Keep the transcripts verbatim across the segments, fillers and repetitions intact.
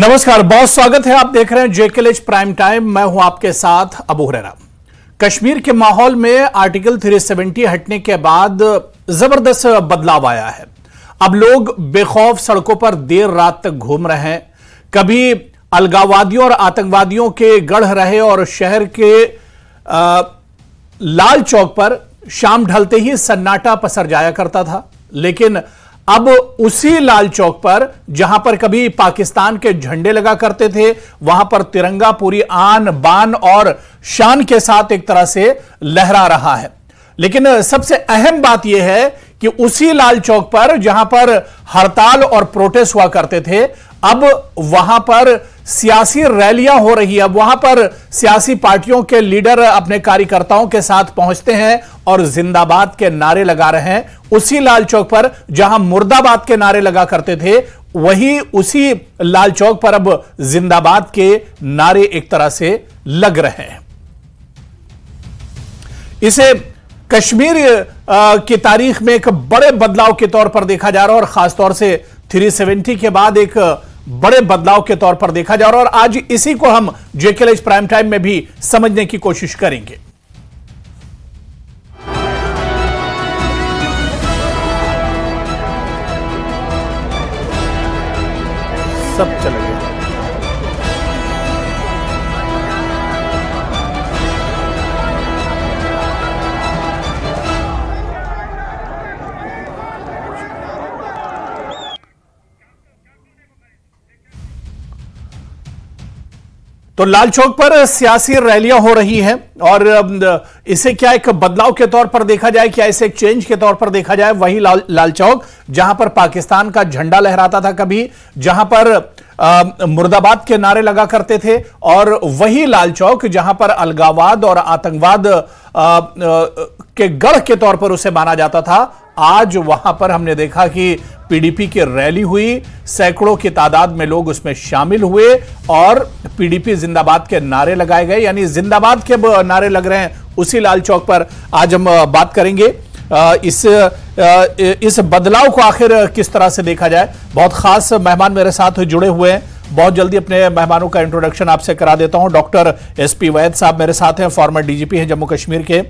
नमस्कार, बहुत स्वागत है। आप देख रहे हैं जेकेएलएच प्राइम टाइम, मैं हूं आपके साथ अबू हरेरा। कश्मीर के माहौल में आर्टिकल तीन सौ सत्तर हटने के बाद जबरदस्त बदलाव आया है। अब लोग बेखौफ सड़कों पर देर रात तक घूम रहे हैं। कभी अलगाववादियों और आतंकवादियों के गढ़ रहे और शहर के आ, लाल चौक पर शाम ढलते ही सन्नाटा पसर जाया करता था, लेकिन अब उसी लाल चौक पर जहां पर कभी पाकिस्तान के झंडे लगा करते थे, वहां पर तिरंगा पूरी आन बान और शान के साथ एक तरह से लहरा रहा है। लेकिन सबसे अहम बात यह है कि उसी लाल चौक पर जहां पर हड़ताल और प्रोटेस्ट हुआ करते थे, अब वहां पर सियासी रैलियां हो रही है। अब वहां पर सियासी पार्टियों के लीडर अपने कार्यकर्ताओं के साथ पहुंचते हैं और जिंदाबाद के नारे लगा रहे हैं। उसी लाल चौक पर जहां मुर्दाबाद के नारे लगा करते थे, वही उसी लाल चौक पर अब जिंदाबाद के नारे एक तरह से लग रहे हैं। इसे कश्मीर की तारीख में एक बड़े बदलाव के तौर पर देखा जा रहा है और खासतौर से तीन सौ सत्तर के बाद एक बड़े बदलाव के तौर पर देखा जा रहा है, और आज इसी को हम जेकेएलएच प्राइम टाइम में भी समझने की कोशिश करेंगे। सब चले गए। तो लाल चौक पर सियासी रैलियां हो रही हैं, और इसे क्या एक बदलाव के तौर पर देखा जाए, क्या इसे एक चेंज के तौर पर देखा जाए। वही लाल लाल चौक जहां पर पाकिस्तान का झंडा लहराता था, कभी जहां पर आ, मुर्दाबाद के नारे लगा करते थे, और वही लाल चौक जहां पर अलगाववाद और आतंकवाद आ, आ, के गढ़ के तौर पर उसे माना जाता था, आज वहां पर हमने देखा कि पीडीपी की रैली हुई, सैकड़ों की तादाद में लोग उसमें शामिल हुए और पीडीपी जिंदाबाद के नारे लगाए गए। यानी जिंदाबाद के नारे लग रहे हैं उसी लाल चौक पर। आज हम बात करेंगे इस इस बदलाव को आखिर किस तरह से देखा जाए। बहुत खास मेहमान मेरे साथ जुड़े हुए हैं। बहुत जल्दी अपने मेहमानों का इंट्रोडक्शन आपसे करा देता हूं। डॉक्टर एस पी वैद साहब मेरे साथ हैं, फॉर्मर डीजीपी हैं जम्मू कश्मीर के।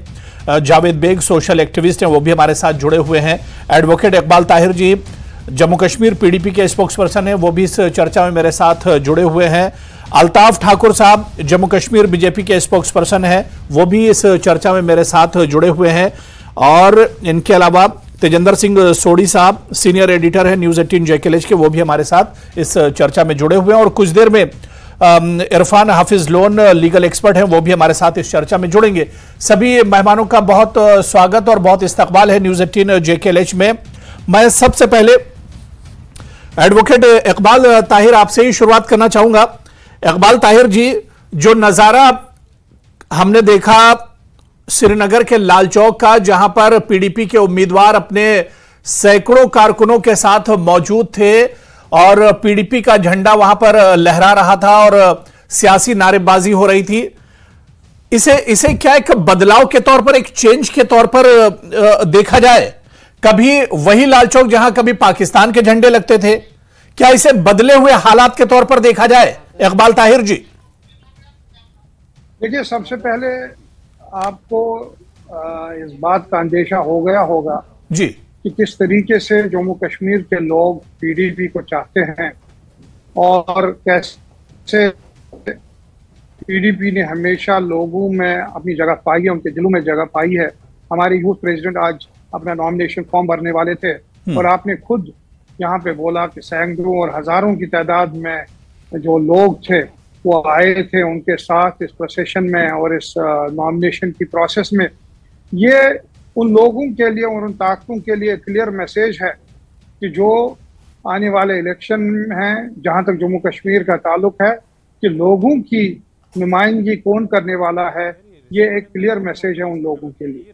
जावेद बेग सोशल एक्टिविस्ट हैं, वो भी हमारे साथ जुड़े हुए हैं। एडवोकेट इकबाल ताहिर जी जम्मू कश्मीर पीडीपी के स्पोक्सपर्सन हैं, वो भी इस चर्चा में मेरे साथ जुड़े हुए हैं। अल्ताफ ठाकुर साहब जम्मू कश्मीर बीजेपी के स्पोक्सपर्सन हैं, वो भी इस चर्चा में मेरे साथ जुड़े हुए हैं। और इनके अलावा तेजेंद्र सिंह सोड़ी साहब सीनियर एडिटर हैं न्यूज एटीन जेकेएलएच के, वो भी हमारे साथ इस चर्चा में जुड़े हुए हैं। और कुछ देर में इरफान हाफिज लोन लीगल एक्सपर्ट हैं, वो भी हमारे साथ इस चर्चा में जुड़ेंगे। सभी मेहमानों का बहुत स्वागत और बहुत इस्तकबाल है न्यूज एटीन जेकेएलएच में। मैं सबसे पहले एडवोकेट इकबाल ताहिर आपसे ही शुरुआत करना चाहूंगा। इकबाल ताहिर जी, जो नज़ारा हमने देखा श्रीनगर के लाल चौक का, जहां पर पीडीपी के उम्मीदवार अपने सैकड़ों कारकुनों के साथ मौजूद थे और पीडीपी का झंडा वहां पर लहरा रहा था और सियासी नारेबाजी हो रही थी, इसे इसे क्या एक बदलाव के तौर पर, एक चेंज के तौर पर देखा जाए। कभी वही लाल चौक जहां कभी पाकिस्तान के झंडे लगते थे, क्या इसे बदले हुए हालात के तौर पर देखा जाए। इकबाल ताहिर जी, देखिए, सबसे पहले आपको इस बात का अंदेशा हो गया होगा जी कि किस तरीके से जम्मू कश्मीर के लोग पीडीपी को चाहते हैं और कैसे पीडीपी ने हमेशा लोगों में अपनी जगह पाई है, उनके दिलों में जगह पाई है। हमारे यूथ प्रेसिडेंट आज अपना नॉमिनेशन फॉर्म भरने वाले थे और आपने खुद यहाँ पे बोला कि सैकड़ों और हजारों की तादाद में जो लोग थे वो आए थे उनके साथ इस प्रोसेशन में और इस नॉमिनेशन की प्रोसेस में। ये उन लोगों के लिए और उन ताकतों के लिए क्लियर मैसेज है कि जो आने वाले इलेक्शन हैं, जहाँ तक जम्मू कश्मीर का ताल्लुक है, कि लोगों की नुमाइंदगी कौन करने वाला है। ये एक क्लियर मैसेज है उन लोगों के लिए।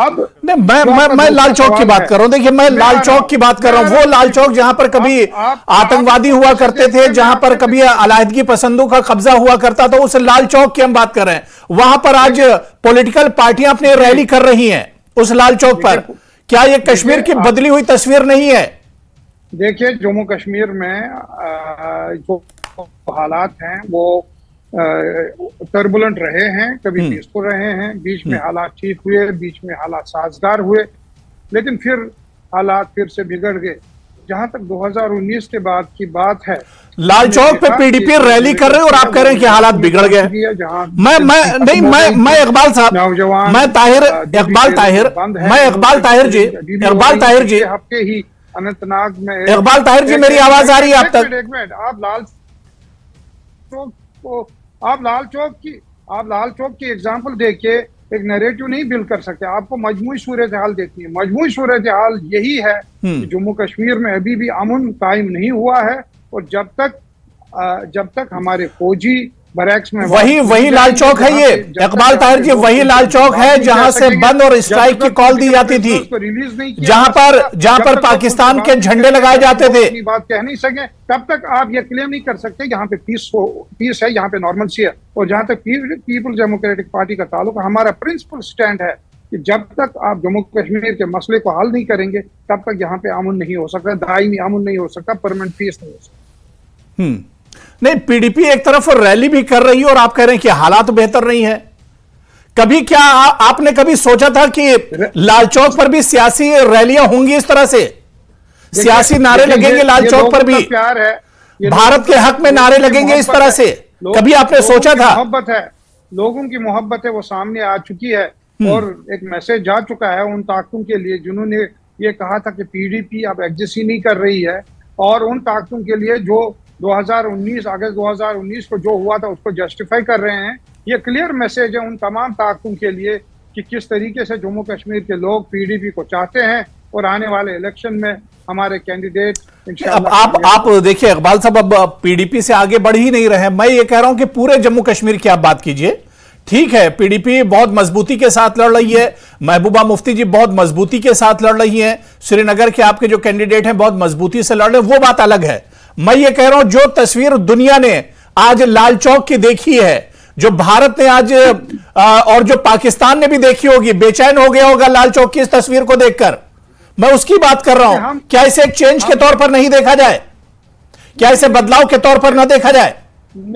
अब नहीं, मैं मैं मैं लाल चौक की बात कर रहा हूँ। देखिए, मैं लाल चौक की बात कर रहा हूँ, वो लाल चौक जहां पर कभी आतंकवादी हुआ करते थे, जहां पर कभी अलैहदगी पसंदों का कब्जा हुआ करता था, उस लाल चौक की हम बात कर रहे हैं। वहां पर आज पॉलिटिकल पार्टियां अपनी रैली कर रही हैं उस लाल चौक पर। क्या ये कश्मीर की बदली हुई तस्वीर नहीं है? देखिए, जम्मू कश्मीर में हालात हैं वो टर्बुलेंट रहे हैं, कभी पीसफुल रहे हैं, बीच में हालात ठीक हुए, बीच में हालात साजगार हुए, लेकिन फिर हालात फिर से बिगड़ गए। जहां तक दो हज़ार उन्नीस के बाद की बात है, लाल चौक पे पीडीपी रैली कर रहे हैं और आप कह रहे हैं कि हालात बिगड़ गए। मैं मैं नहीं मैं मैं इकबाल साहब मैं ताहिर इकबाल ताहिर मैं इकबाल ताहिर जी इकबाल ताहिर जी हफ्ते ही अनंतनाग में इकबाल ताहिर जी मेरी आवाज आ रही है आप तक? एक मिनट, आप लाल चौक को आप लाल चौक की आप लाल चौक की एग्जाम्पल दे के एक नैरेटिव नहीं बिल्ड कर सकते। आपको मजमूई सूरत हाल देखनी है। मजमूई सूरत हाल यही है कि जम्मू कश्मीर में अभी भी अमन कायम नहीं हुआ है और जब तक जब तक हमारे फौजी बरैक्स में वही वही लाल चौक है। ये इकबाल ताहिर जी वही लाल चौक है जहां से बंद और स्ट्राइक की कॉल दी जाती थी, जहां पर जहां पर पाकिस्तान के झंडे लगाए जाते थे। अपनी बात कह नहीं सके तब तक आप ये क्लेम नहीं कर सकते यहाँ पे पीस हो पीस है, यहाँ पे नॉर्मल सी है। और जहां तक पीपल्स डेमोक्रेटिक पार्टी का ताल्लुक, हमारा प्रिंसिपल स्टैंड है कि जब तक आप जम्मू कश्मीर के मसले को हल नहीं करेंगे तब तक यहाँ पे अमन नहीं हो सकता, दायमी अमन नहीं हो सकता, परमानेंट पीस नहीं हो सकता। नहीं, पीडीपी एक तरफ रैली भी कर रही है और आप कह रहे हैं कि हालात तो बेहतर नहीं है। कभी क्या आ, आपने कभी सोचा था कि लाल चौक पर भी सियासी रैलियां होंगी, इस तरह से सियासी नारे लगेंगे लाल चौक पर भी, प्यार है भारत के हक में नारे लगेंगे, इस तरह से कभी आपने सोचा था? मोहब्बत है, लोगों की मोहब्बत है, वो सामने आ चुकी है और एक मैसेज जा चुका है उन ताकतों के लिए जिन्होंने ये कहा था कि पीडीपी अब एग्जिस्ट ही नहीं कर रही है, और उन ताकतों के लिए जो दो हज़ार उन्नीस अगस्त दो हज़ार उन्नीस को जो हुआ था उसको जस्टिफाई कर रहे हैं। ये क्लियर मैसेज है उन तमाम ताकतों के लिए कि किस तरीके से जम्मू कश्मीर के लोग पीडीपी को चाहते हैं और आने वाले इलेक्शन में हमारे कैंडिडेट इंशाल्लाह। आप आप देखिए इकबाल साहब, अब पीडीपी से आगे बढ़ ही नहीं रहे। मैं ये कह रहा हूं कि पूरे जम्मू कश्मीर की आप बात कीजिए, ठीक है पीडीपी बहुत मजबूती के साथ लड़ रही है, महबूबा मुफ्ती जी बहुत मजबूती के साथ लड़ रही है, श्रीनगर के आपके जो कैंडिडेट हैं बहुत मजबूती से लड़ रहे हैं, वो बात अलग है। मैं ये कह रहा हूं जो तस्वीर दुनिया ने आज लाल चौक की देखी है, जो भारत ने आज आ, और जो पाकिस्तान ने भी देखी होगी, बेचैन हो गया होगा लाल चौक की इस तस्वीर को देखकर, मैं उसकी बात कर रहा हूं। क्या इसे एक चेंज के तौर पर नहीं देखा जाए? क्या इसे बदलाव के तौर पर ना देखा जाए?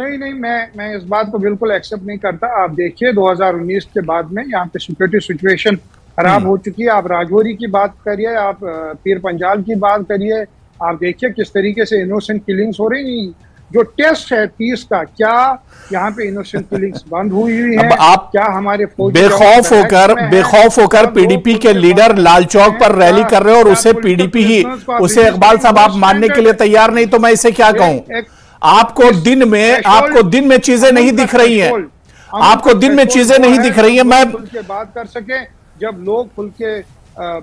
नहीं नहीं, मैं मैं इस बात को बिल्कुल एक्सेप्ट नहीं करता। आप देखिए दो हज़ार उन्नीस के बाद में यहाँ पे सिक्योरिटी सिचुएशन खराब हो चुकी है। आप राजौरी की बात करिए, आप पीर पंजाल की बात करिए, आप देखिए किस तरीके से इनोसेंट किलिंग्स हो रही हैं। जो टेस्ट है पीस का, क्या यहाँ पे इनोसेंट किलिंग्स बंद हुई हुई है? आप क्या हमारे बेखौफ होकर बेखौफ होकर पीडीपी के लीडर लाल चौक पर रैली कर रहे हो और उसे पीडीपी ही उसे इकबाल साहब आप मानने के लिए तैयार नहीं, तो मैं इसे क्या कहूँ? आपको दिन में आपको दिन में चीजें नहीं दिख रही हैं, आपको दिन में चीजें नहीं दिख रही हैं। मैं खुल के बात कर सकें, जब लोग खुल के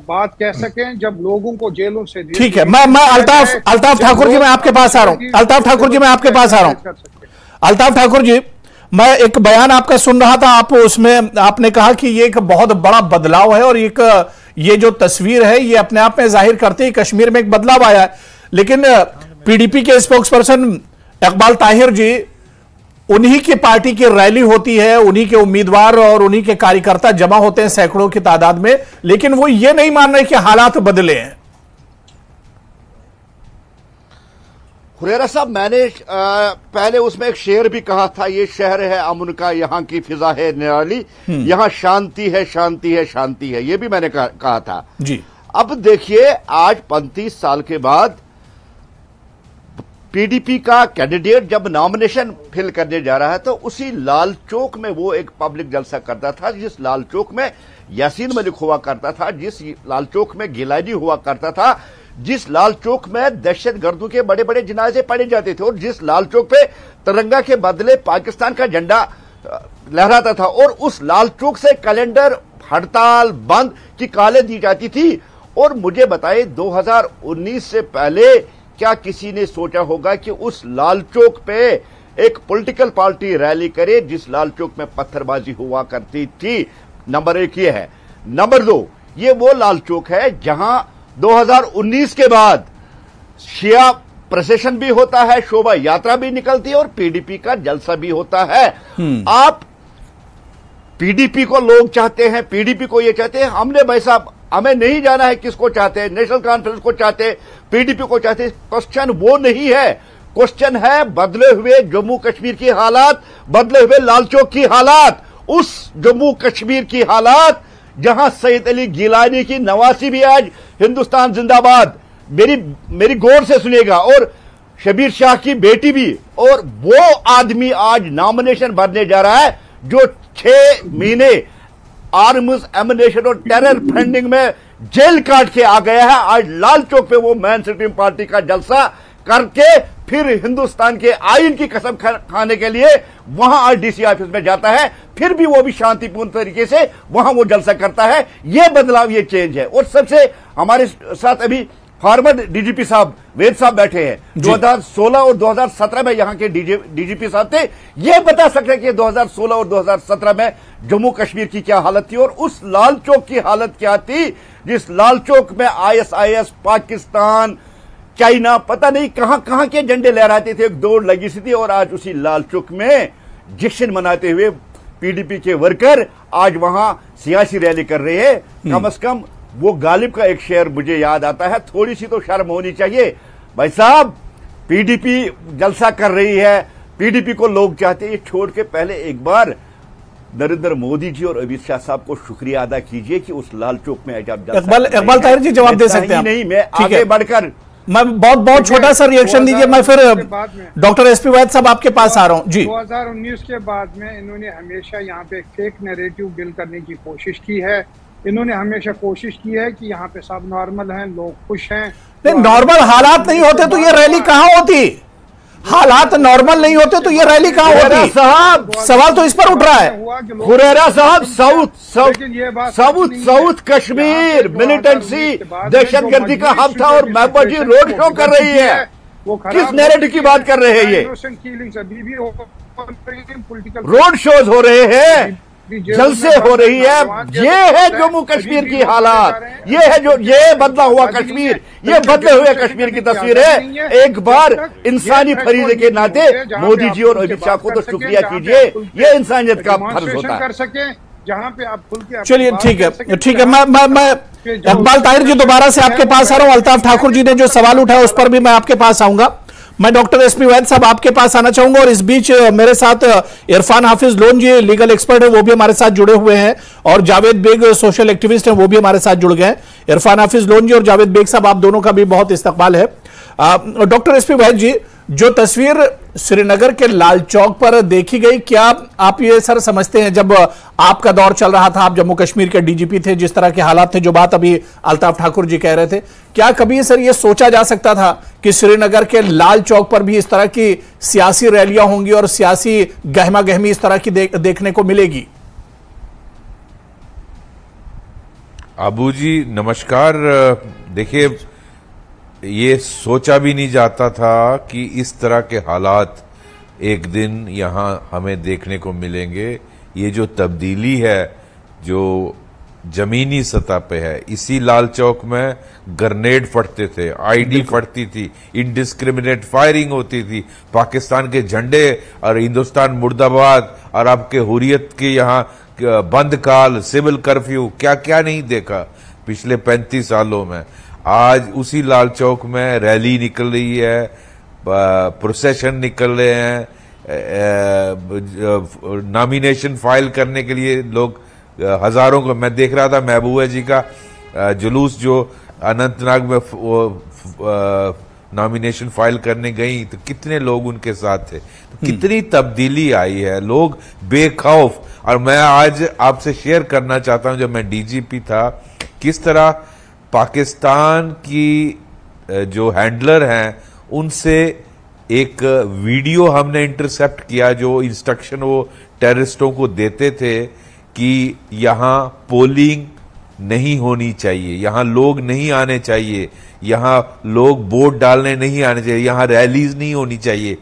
बात कह सकें, जब लोगों को जेलों से, ठीक है। मैं मैं अल्ताफ अल्ताफ ठाकुर जी मैं आपके पास आ रहा हूं अल्ताफ ठाकुर जी मैं आपके पास आ रहा हूं अल्ताफ ठाकुर जी, मैं एक बयान आपका सुन रहा था, आप उसमें आपने कहा कि ये एक बहुत बड़ा बदलाव है और एक ये जो तस्वीर है ये अपने आप में जाहिर करते ही कश्मीर में एक बदलाव आया है। लेकिन पीडीपी के स्पोक्स पर्सन इकबाल ताहिर जी, उन्हीं की पार्टी की रैली होती है, उन्हीं के उम्मीदवार और उन्हीं के कार्यकर्ता जमा होते हैं सैकड़ों की तादाद में, लेकिन वो ये नहीं मान रहे कि हालात बदले हैं। हुरेरा साहब, मैंने आ, पहले उसमें एक शेर भी कहा था, ये शहर है अमन का, यहाँ की फिजा है निराली, यहाँ शांति है शांति है शांति है, ये भी मैंने कहा, कहा था जी। अब देखिए आज पैंतीस साल के बाद पीडीपी का कैंडिडेट जब नॉमिनेशन फिल करने जा रहा है तो उसी लाल चौक में वो एक पब्लिक जलसा करता था, जिस लाल चौक में यासीन मलिक हुआ करता था, जिस लाल चौक में गिलानी हुआ करता था, जिस लाल चौक में दहशत गर्दों के बड़े बड़े जनाजे पड़े जाते थे, और जिस लाल चौक पे तिरंगा के बदले पाकिस्तान का झंडा लहराता था, और उस लाल चौक से कैलेंडर हड़ताल बंद की कालें दी जाती थी। और मुझे बताए दो हजार उन्नीस से पहले क्या किसी ने सोचा होगा कि उस लाल चौक पे एक पॉलिटिकल पार्टी रैली करे जिस लाल चौक में पत्थरबाजी हुआ करती थी? नंबर एक ये है। नंबर दो, ये वो लाल चौक है जहां दो हज़ार उन्नीस के बाद शिया प्रसेशन भी होता है, शोभा यात्रा भी निकलती है और पीडीपी का जलसा भी होता है। आप पीडीपी को लोग चाहते हैं, पीडीपी को ये चाहते हैं, हमने भाई साहब हमें नहीं जाना है किसको चाहते हैं, नेशनल कॉन्फ्रेंस को चाहते हैं, पीडीपी को चाहते हैं। क्वेश्चन वो नहीं है, क्वेश्चन है बदले हुए जम्मू कश्मीर की हालात, बदले हुए लाल चौक की हालात, उस जम्मू कश्मीर की हालात जहां सैयद अली गिलानी की नवासी भी आज हिंदुस्तान जिंदाबाद, मेरी मेरी गौर से सुनेगा, और शबीर शाह की बेटी भी, और वो आदमी आज नॉमिनेशन भरने जा रहा है जो छह महीने आर्म्स एमिनेशन और टेरर फंडिंग में जेल काट के आ गया है। आज लाल चौक पे वो मैन स्ट्रीम पार्टी का जलसा करके फिर हिंदुस्तान के आइन की कसम खाने के लिए वहां आज डीसी ऑफिस में जाता है, फिर भी वो भी शांतिपूर्ण तरीके से वहां वो जलसा करता है। ये बदलाव, ये चेंज है। और सबसे हमारे साथ अभी फॉर्मर डीजीपी साहब वैद साहब बैठे हैं, दो हज़ार सोलह और दो हज़ार सत्रह में यहाँ के डीजीपी साहब थे, ये बता सकते हैं कि दो हज़ार सोलह और दो हज़ार सत्रह में जम्मू कश्मीर की क्या हालत थी और उस लाल चौक की हालत क्या थी जिस लाल चौक में आईएसआईएस, पाकिस्तान, चाइना, पता नहीं कहां कहां के झंडे लहराते थे, एक दौड़ लगी सी थी। और आज उसी लाल चौक में जश्न मनाते हुए पीडीपी के वर्कर आज वहां सियासी रैली कर रहे हैं। कम अज कम वो गालिब का एक शेर मुझे याद आता है, थोड़ी सी तो शर्म होनी चाहिए भाई साहब, पीडीपी जलसा कर रही है, पीडीपी को लोग चाहते हैं, छोड़ के पहले एक बार नरेंद्र मोदी जी और अमित शाह साहब को शुक्रिया अदा कीजिए कि उस लाल चौक में इकबाल इकबाल ताहिर जी जवाब दे सकते हैं। नहीं, मैं आगे बढ़कर मैं बहुत बहुत छोटा सा रिएक्शन दीजिए, मैं फिर डॉक्टर एस पी वैद साहब आपके पास आ रहा हूँ जी। दो हजार उन्नीस के बाद में इन्होंने हमेशा यहाँ पे फेक नैरेटिव बिल्ड करने की कोशिश की है, इन्होंने हमेशा कोशिश की है कि यहाँ पे सब नॉर्मल हैं, लोग खुश हैं। नहीं, नॉर्मल हालात नहीं होते तो ये रैली कहाँ होती, हालात नॉर्मल नहीं होते तो ये रैली कहाँ होती साहब, सवाल तो इस पर उठ रहा है हुरेरा साहब। South south south south Kashmir militancy दहशतगर्दी का हब था और महबूबा जी रोड शो कर रही है, किस नैरेटिव की बात कर रहे हैं ये? रोड शोज हो रहे हैं, जलसे हो रही है, ये है जम्मू कश्मीर की हालात, ये है जो ये बदला हुआ कश्मीर, ये बदले हुए कश्मीर की तस्वीर है। एक बार इंसानी फरीजे के नाते मोदी जी और अमित शाह को तो शुक्रिया कीजिए, ये इंसानियत का फर्ज होता है। कर सके जहां पे आप खुल के, चलिए ठीक है ठीक है। मैं मैं मैं इकबाल ताहिर जी दोबारा से आपके पास आ रहा हूँ, अल्ताफ ठाकुर जी ने जो सवाल उठाया उस पर भी मैं आपके पास आऊंगा, मैं डॉक्टर एस पी वैद साहब आपके पास आना चाहूंगा, और इस बीच मेरे साथ इरफान हाफिज लोन जी लीगल एक्सपर्ट है वो भी हमारे साथ जुड़े हुए हैं, और जावेद बेग सोशल एक्टिविस्ट हैं वो भी हमारे साथ जुड़ गए हैं। इरफान हाफिज लोन जी और जावेद बेग साहब, आप दोनों का भी बहुत इस्तकबाल है। Doctor S P Vaid ji, जो तस्वीर श्रीनगर के लाल चौक पर देखी गई, क्या आप ये सर समझते हैं, जब आपका दौर चल रहा था, आप जम्मू कश्मीर के डीजीपी थे, जिस तरह के हालात थे, जो बात अभी अल्ताफ ठाकुर जी कह रहे थे, क्या कभी सर ये सोचा जा सकता था कि श्रीनगर के लाल चौक पर भी इस तरह की सियासी रैलियां होंगी और सियासी गहमा गहमी इस तरह की दे, देखने को मिलेगी? अबू जी नमस्कार। देखिए, ये सोचा भी नहीं जाता था कि इस तरह के हालात एक दिन यहाँ हमें देखने को मिलेंगे। ये जो तब्दीली है जो जमीनी सतह पे है, इसी लाल चौक में ग्रेनेड फटते थे, आईडी फटती थी, इंडिस्क्रिमिनेट फायरिंग होती थी, पाकिस्तान के झंडे और हिंदुस्तान मुर्दाबाद और आपके हुरियत के यहाँ बंद काल, सिविल कर्फ्यू, क्या क्या नहीं देखा पिछले पैंतीस सालों में। आज उसी लाल चौक में रैली निकल रही है, प्रोसेशन निकल रहे हैं, नॉमिनेशन फाइल करने के लिए लोग हजारों को, मैं देख रहा था महबूबा जी का जुलूस जो अनंतनाग में नॉमिनेशन फाइल करने गई तो कितने लोग उनके साथ थे, तो कितनी तब्दीली आई है, लोग बेखौफ। और मैं आज आपसे शेयर करना चाहता हूं, जब मैं डीजीपी था, किस तरह पाकिस्तान की जो हैंडलर हैं उनसे एक वीडियो हमने इंटरसेप्ट किया, जो इंस्ट्रक्शन वो टेररिस्टों को देते थे कि यहाँ पोलिंग नहीं होनी चाहिए, यहाँ लोग नहीं आने चाहिए, यहाँ लोग वोट डालने नहीं आने चाहिए, यहाँ रैलीज नहीं होनी चाहिए,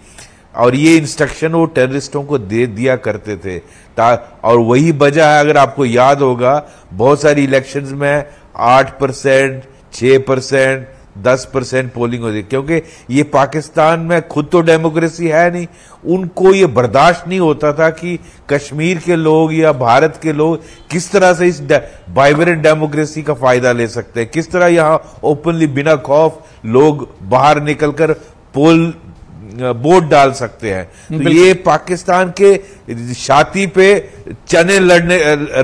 और ये इंस्ट्रक्शन वो टेररिस्टों को दे दिया करते थे। और वही वजह है, अगर आपको याद होगा, बहुत सारी इलेक्शंस में आठ परसेंट छः परसेंट दस परसेंट पोलिंग होती है, क्योंकि ये पाकिस्तान में खुद तो डेमोक्रेसी है नहीं, उनको ये बर्दाश्त नहीं होता था कि कश्मीर के लोग या भारत के लोग किस तरह से इस वाइब्रेंट डेमोक्रेसी का फायदा ले सकते हैं, किस तरह यहाँ ओपनली बिना खौफ लोग बाहर निकलकर पोल वोट डाल सकते हैं। तो ये पाकिस्तान के छाती पे चने लड़ने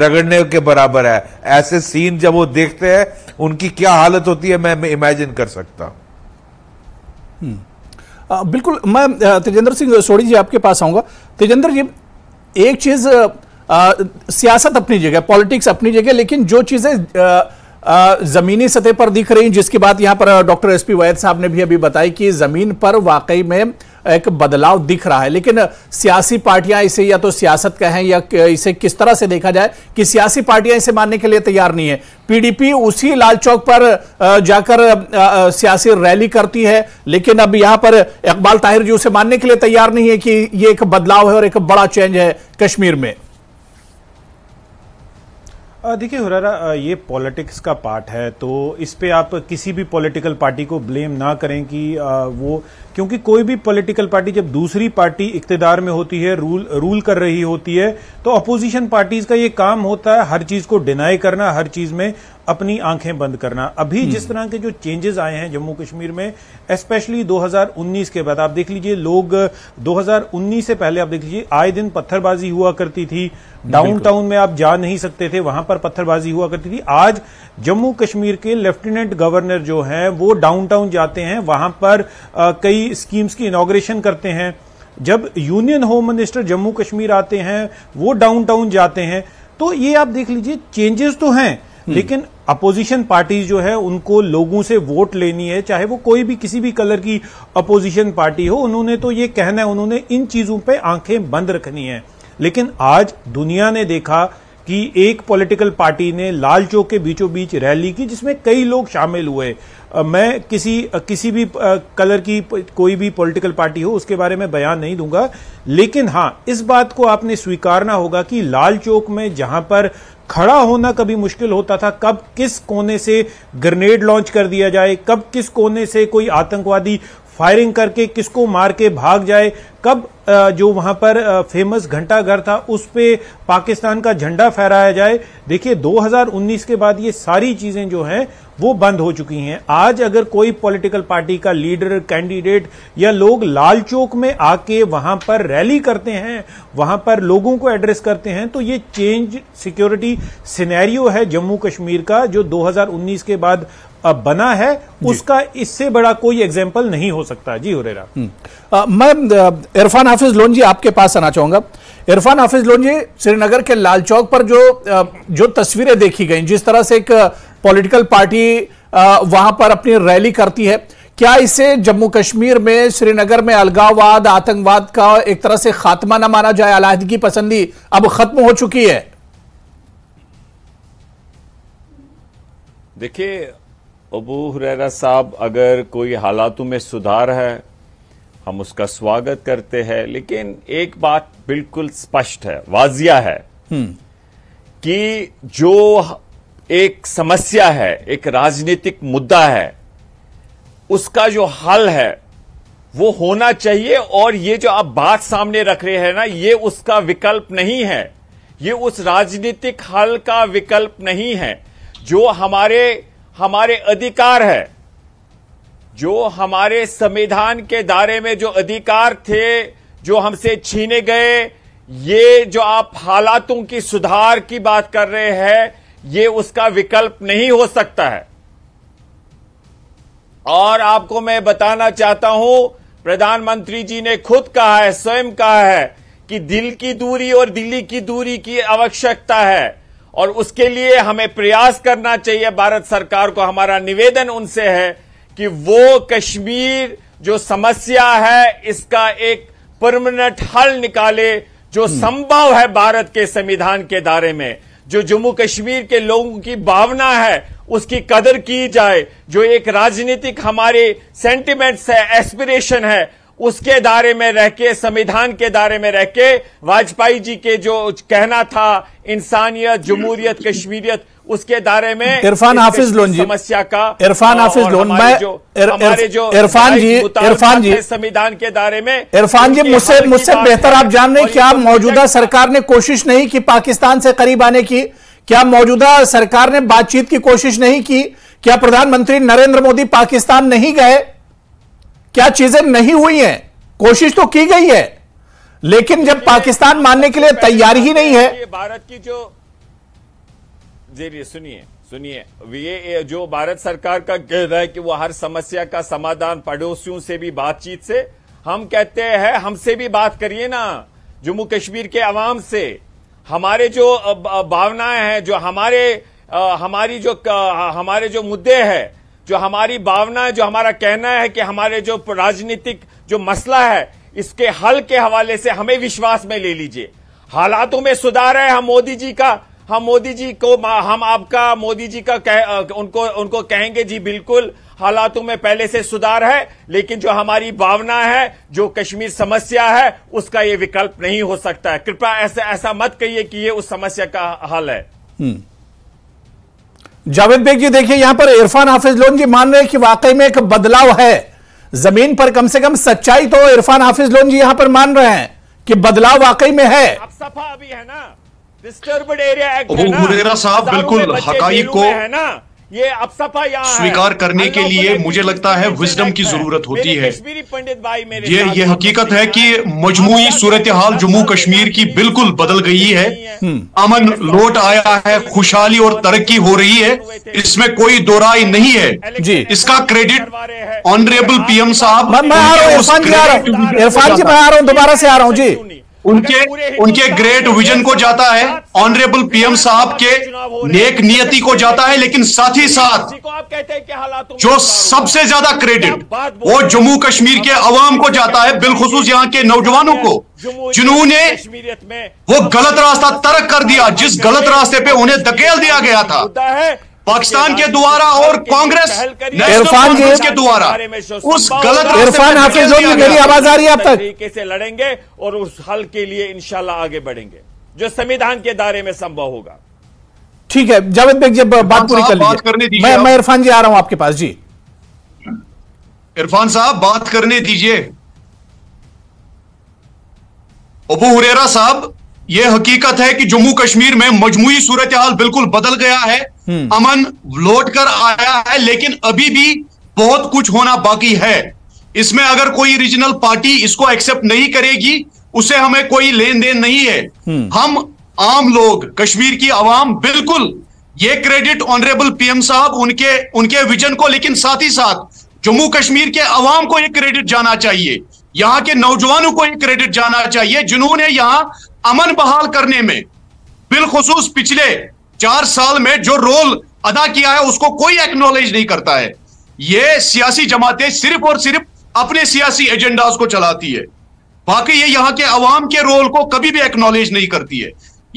रगड़ने के बराबर है। ऐसे सीन जब वो देखते हैं उनकी क्या हालत होती है मैं इमेजिन कर सकता हूं। बिल्कुल, मैं तेजेंद्र सिंह सोड़ी जी आपके पास आऊंगा। तेजेंद्र जी, एक चीज आ, सियासत अपनी जगह, पॉलिटिक्स अपनी जगह, लेकिन जो चीजें जमीनी सतह पर दिख रही, जिसकी बात यहां पर डॉक्टर एस पी वैद साहब ने भी अभी बताई कि जमीन पर वाकई में एक बदलाव दिख रहा है, लेकिन सियासी पार्टियां इसे या तो सियासत कहें या इसे किस तरह से देखा जाए कि सियासी पार्टियां इसे मानने के लिए तैयार नहीं है। पीडीपी उसी लाल चौक पर जाकर सियासी रैली करती है, लेकिन अब यहाँ पर इकबाल ताहिर जी उसे मानने के लिए तैयार नहीं है कि ये एक बदलाव है और एक बड़ा चेंज है कश्मीर में। देखिए हुरेरा, ये पॉलिटिक्स का पार्ट है, तो इस पे आप किसी भी पॉलिटिकल पार्टी को ब्लेम ना करें कि वो, क्योंकि कोई भी पॉलिटिकल पार्टी जब दूसरी पार्टी इक्तिदार में होती है, रूल रूल कर रही होती है, तो अपोजिशन पार्टीज का ये काम होता है हर चीज को डिनाई करना, हर चीज में अपनी आंखें बंद करना। अभी जिस तरह के जो चेंजेस आए हैं जम्मू कश्मीर में, स्पेशली दो हज़ार उन्नीस के बाद, आप देख लीजिए लोग दो हज़ार उन्नीस से पहले आप देख लीजिए आए दिन पत्थरबाजी हुआ करती थी, डाउनटाउन में आप जा नहीं सकते थे, वहां पर पत्थरबाजी हुआ करती थी। आज जम्मू कश्मीर के लेफ्टिनेंट गवर्नर जो हैं वो डाउनटाउन जाते हैं, वहां पर आ, कई स्कीम्स की इनॉग्रेशन करते हैं। जब union home minister Jammu Kashmir आते हैं वो डाउनटाउन जाते हैं। तो ये आप देख लीजिए चेंजेस तो हैं, लेकिन अपोजिशन पार्टीज जो है उनको लोगों से वोट लेनी है, चाहे वो कोई भी किसी भी कलर की अपोजिशन पार्टी हो। उन्होंने तो ये कहना है, उन्होंने इन चीजों पे आंखें बंद रखनी है। लेकिन आज दुनिया ने देखा कि एक पॉलिटिकल पार्टी ने लाल चौक के बीचों बीच रैली की जिसमें कई लोग शामिल हुए। मैं किसी किसी भी कलर की कोई भी पॉलिटिकल पार्टी हो उसके बारे में बयान नहीं दूंगा, लेकिन हाँ इस बात को आपने स्वीकारना होगा कि लाल चौक में जहां पर खड़ा होना कभी मुश्किल होता था, कब किस कोने से ग्रेनेड लॉन्च कर दिया जाए, कब किस कोने से कोई आतंकवादी फायरिंग करके किसको मार के भाग जाए, कब जो वहां पर फेमस घंटाघर था उस पे पाकिस्तान का झंडा फहराया जाए। देखिए दो हज़ार उन्नीस के बाद ये सारी चीजें जो हैं वो बंद हो चुकी हैं। आज अगर कोई पॉलिटिकल पार्टी का लीडर, कैंडिडेट या लोग लाल चौक में आके वहां पर रैली करते हैं, वहां पर लोगों को एड्रेस करते हैं, तो ये चेंज सिक्योरिटी सिनेरियो है जम्मू कश्मीर का जो दो हज़ार उन्नीस के बाद अब बना है, उसका इससे बड़ा कोई एग्जाम्पल नहीं हो सकता। जी हुरेरा, आ, मैं इरफान हाफिज लोन जी आपके पास आना चाहूंगा। इरफान हाफिज लोन जी, श्रीनगर के लाल चौक पर जो जो तस्वीरें देखी गई, जिस तरह से एक पॉलिटिकल पार्टी वहां पर अपनी रैली करती है, क्या इससे जम्मू कश्मीर में, श्रीनगर में अलगाववाद, आतंकवाद का एक तरह से खात्मा न माना जाए? अलहदगी पसंदी अब खत्म हो चुकी है। देखिए अबू हुरैरा साहब, अगर कोई हालातों में सुधार है हम उसका स्वागत करते हैं, लेकिन एक बात बिल्कुल स्पष्ट है, वाजिया है कि जो एक समस्या है, एक राजनीतिक मुद्दा है, उसका जो हल है वो होना चाहिए। और ये जो आप बात सामने रख रहे हैं ना, ये उसका विकल्प नहीं है, ये उस राजनीतिक हल का विकल्प नहीं है। जो हमारे हमारे अधिकार है, जो हमारे संविधान के दायरे में जो अधिकार थे जो हमसे छीने गए, ये जो आप हालातों की सुधार की बात कर रहे हैं, ये उसका विकल्प नहीं हो सकता है। और आपको मैं बताना चाहता हूं, प्रधानमंत्री जी ने खुद कहा है, स्वयं कहा है कि दिल की दूरी और दिल्ली की दूरी की आवश्यकता है, और उसके लिए हमें प्रयास करना चाहिए। भारत सरकार को हमारा निवेदन उनसे है कि वो कश्मीर जो समस्या है इसका एक परमानेंट हल निकाले जो संभव है भारत के संविधान के दायरे में। जो जम्मू कश्मीर के लोगों की भावना है उसकी कदर की जाए, जो एक राजनीतिक हमारे सेंटिमेंट्स है, एस्पिरेशन है, उसके दायरे में रह के, संविधान के दायरे में रह के वाजपेयी जी के जो कहना था इंसानियत, जमहूरियत, कश्मीरियत, उसके दायरे में। इरफान हाफिज लोन जी, समस्या का इरफान हाफिज लोन, मैं हमारे जो इरफान जी इरफान जी संविधान के दायरे में, इरफान जी मुझसे मुझसे बेहतर आप जान रहे हैं, क्या मौजूदा सरकार ने कोशिश नहीं की पाकिस्तान से करीब आने की? क्या मौजूदा सरकार ने बातचीत की कोशिश नहीं की? क्या प्रधानमंत्री नरेंद्र मोदी पाकिस्तान नहीं गए? क्या चीजें नहीं हुई हैं? कोशिश तो की गई है, लेकिन जब पाकिस्तान मानने के लिए तैयार ही नहीं है। भारत की जो जी सुनिए सुनिए ये जो भारत सरकार का कहना है कि वो हर समस्या का समाधान पड़ोसियों से भी बातचीत से, हम कहते हैं हमसे भी बात करिए ना, जम्मू कश्मीर के अवाम से। हमारे जो भावनाएं हैं, जो हमारे हमारी जो हमारे जो मुद्दे हैं, जो हमारी भावना है, जो हमारा कहना है कि हमारे जो राजनीतिक जो मसला है इसके हल के हवाले से हमें विश्वास में ले लीजिए। हालातों में सुधार है, हम मोदी जी का हम मोदी जी को हम आपका मोदी जी का कह, उनको उनको कहेंगे जी बिल्कुल हालातों में पहले से सुधार है, लेकिन जो हमारी भावना है, जो कश्मीर समस्या है, उसका ये विकल्प नहीं हो सकता है। कृपया ऐसा ऐसा मत कहिए कि ये उस समस्या का हल है। जावेद बेग जी देखिए, यहां पर इरफान हाफिज लोन जी मान रहे हैं कि वाकई में एक बदलाव है जमीन पर, कम से कम सच्चाई तो इरफान हाफिज लोन जी यहां पर मान रहे हैं कि बदलाव वाकई में है। आप सफा अभी है ना, डिस्टर्बड एरिया एक्ट है ना, हुरेरा साहब बिल्कुल हकाइक को है ना, ये अपसपा यहाँ स्वीकार करने के लिए मुझे लगता है विजडम की जरूरत होती है। ये ये हकीकत है कि मजमूई सूरत हाल जम्मू कश्मीर की बिल्कुल बदल गई है, अमन लौट आया है, खुशहाली और तरक्की हो रही है, इसमें कोई दो राय नहीं है। इसका क्रेडिट ऑनरेबल पीएम साहब, इरफान जी मैं आ रहा हूँ, दोबारा से आ रहा हूँ जी, उनके उनके ग्रेट विजन को जाता है, ऑनरेबल पीएम साहब के नेक नियति को जाता है, लेकिन साथ ही साथ जो सबसे ज्यादा क्रेडिट वो जम्मू कश्मीर के अवाम को जाता है, बिलखुसूस यहाँ के नौजवानों को, जिन्होंने वो गलत रास्ता तर्क कर दिया जिस गलत रास्ते पे उन्हें धकेल दिया गया था पाकिस्तान के द्वारा और कांग्रेस इरफान जी के द्वारा। उस गलत इरफान हाफिज लोन, मेरी आवाज आ रही है? आप तक तरीके से लड़ेंगे और उस हल के लिए इंशाल्लाह आगे बढ़ेंगे जो संविधान के दायरे में संभव होगा। ठीक है जावेद बेग जी, बात पूरी कर लीजिए, मैं मैं इरफान जी आ रहा हूं आपके पास। जी इरफान साहब बात करने दीजिए। अबू हरेरा साहब ये हकीकत है कि जम्मू कश्मीर में मजमूई सूरत हाल बिल्कुल बदल गया है, अमन लौट कर आया है, लेकिन अभी भी बहुत कुछ होना बाकी है। इसमें अगर कोई रीजनल पार्टी इसको एक्सेप्ट नहीं करेगी, उसे हमें कोई लेन देन नहीं है। हम आम लोग, कश्मीर की आवाम बिल्कुल ये क्रेडिट ऑनरेबल पीएम साहब उनके उनके विजन को, लेकिन साथ ही साथ जम्मू कश्मीर के आवाम को ये क्रेडिट जाना चाहिए, यहाँ के नौजवानों को ये क्रेडिट जाना चाहिए, जिन्होंने यहाँ अमन बहाल करने में बिलखुसूस पिछले चार साल में जो रोल अदा किया है उसको कोई एक्नॉलेज नहीं करता है। ये सियासी जमातें सिर्फ और सिर्फ अपने सियासी एजेंडाज को चलाती है, बाकी ये यहाँ के अवाम के रोल को कभी भी एक्नॉलेज नहीं करती है।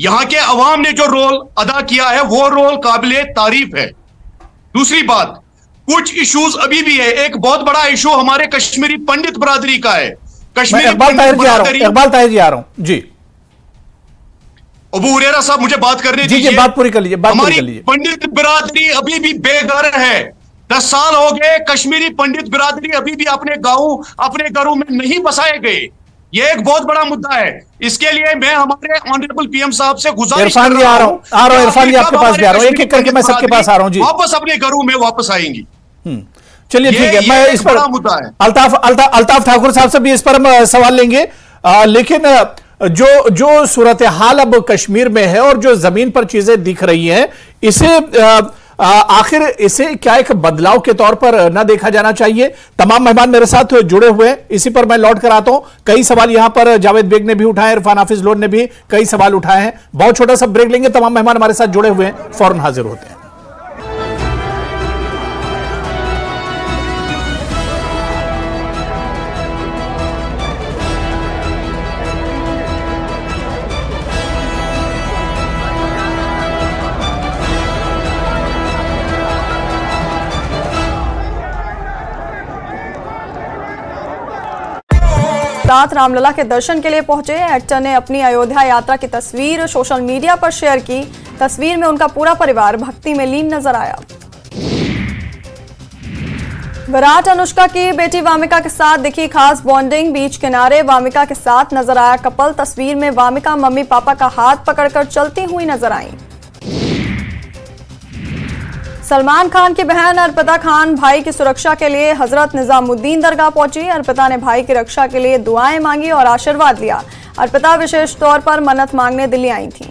यहाँ के अवाम ने जो रोल अदा किया है वो रोल काबिले तारीफ है। दूसरी बात, कुछ इश्यूज अभी भी है। एक बहुत बड़ा इशू हमारे कश्मीरी पंडित बरादरी का है। कश्मीरी इकबाल ताहिर जी आ रहा हूँ जी, अबू हरेरा साहब मुझे बात करने दीजिए, बात पूरी कर लीजिए। हमारी पंडित बिरादरी अभी भी बेघर है, दस साल हो गए, कश्मीरी पंडित बिरादरी अभी भी अपने गांव अपने घरों में नहीं बसाए गए। ये एक बहुत बड़ा मुद्दा है, इसके लिए मैं हमारे ऑनरेबल पीएम साहब से गुजारिश कर रहा हूं, आ रहा हूं इरफान जी आपके पास भी आ रहा हूं, एक एक करके मैं सबके पास आ रहा हूं जी, वापस अपने घरों में वापस आएंगी। चलिए ठीक है, मैं इस पर अल्ताफ अल्ताफ ठाकुर साहब से भी इस पर हम सवाल लेंगे, लेकिन जो जो सूरत हाल अब कश्मीर में है और जो जमीन पर चीजें दिख रही हैं, इसे आखिर इसे क्या एक बदलाव के तौर पर ना देखा जाना चाहिए? तमाम मेहमान मेरे साथ जुड़े हुए हैं, इसी पर मैं लौट कर आता हूं। कई सवाल यहां पर जावेद बेग ने भी उठाए, इरफान हाफिज लोन ने भी कई सवाल उठाए हैं। बहुत छोटा सा ब्रेक लेंगे, तमाम मेहमान हमारे साथ जुड़े हुए हैं, फौरन हाजिर होते हैं। रात रामलला के दर्शन के लिए पहुंचे एक्टर ने अपनी अयोध्या यात्रा की तस्वीर सोशल मीडिया पर शेयर की। तस्वीर में उनका पूरा परिवार भक्ति में लीन नजर आया। विराट अनुष्का की बेटी वामिका के साथ दिखी खास बॉन्डिंग, बीच किनारे वामिका के साथ नजर आया कपल। तस्वीर में वामिका मम्मी पापा का हाथ पकड़कर चलती हुई नजर आई। सलमान खान की बहन अर्पिता खान भाई की सुरक्षा के लिए हजरत निजामुद्दीन दरगाह पहुंची। अर्पिता ने भाई की रक्षा के लिए दुआएं मांगी और आशीर्वाद लिया। अर्पिता विशेष तौर पर मन्नत मांगने दिल्ली आई थीं।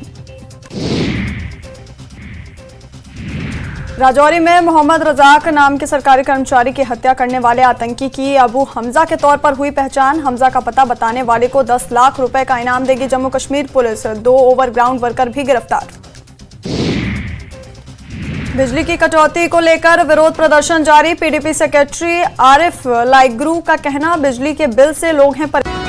राजौरी में मोहम्मद रजाक नाम के सरकारी कर्मचारी की हत्या करने वाले आतंकी की अबू हमजा के तौर पर हुई पहचान। हमजा का पता बताने वाले को दस लाख रुपए का इनाम देगी जम्मू कश्मीर पुलिस। दो ओवरग्राउंड वर्कर भी गिरफ्तार। बिजली की कटौती को लेकर विरोध प्रदर्शन जारी। पीडीपी सेक्रेटरी आरिफ लाइगरू का कहना, बिजली के बिल से लोग हैं परेशान।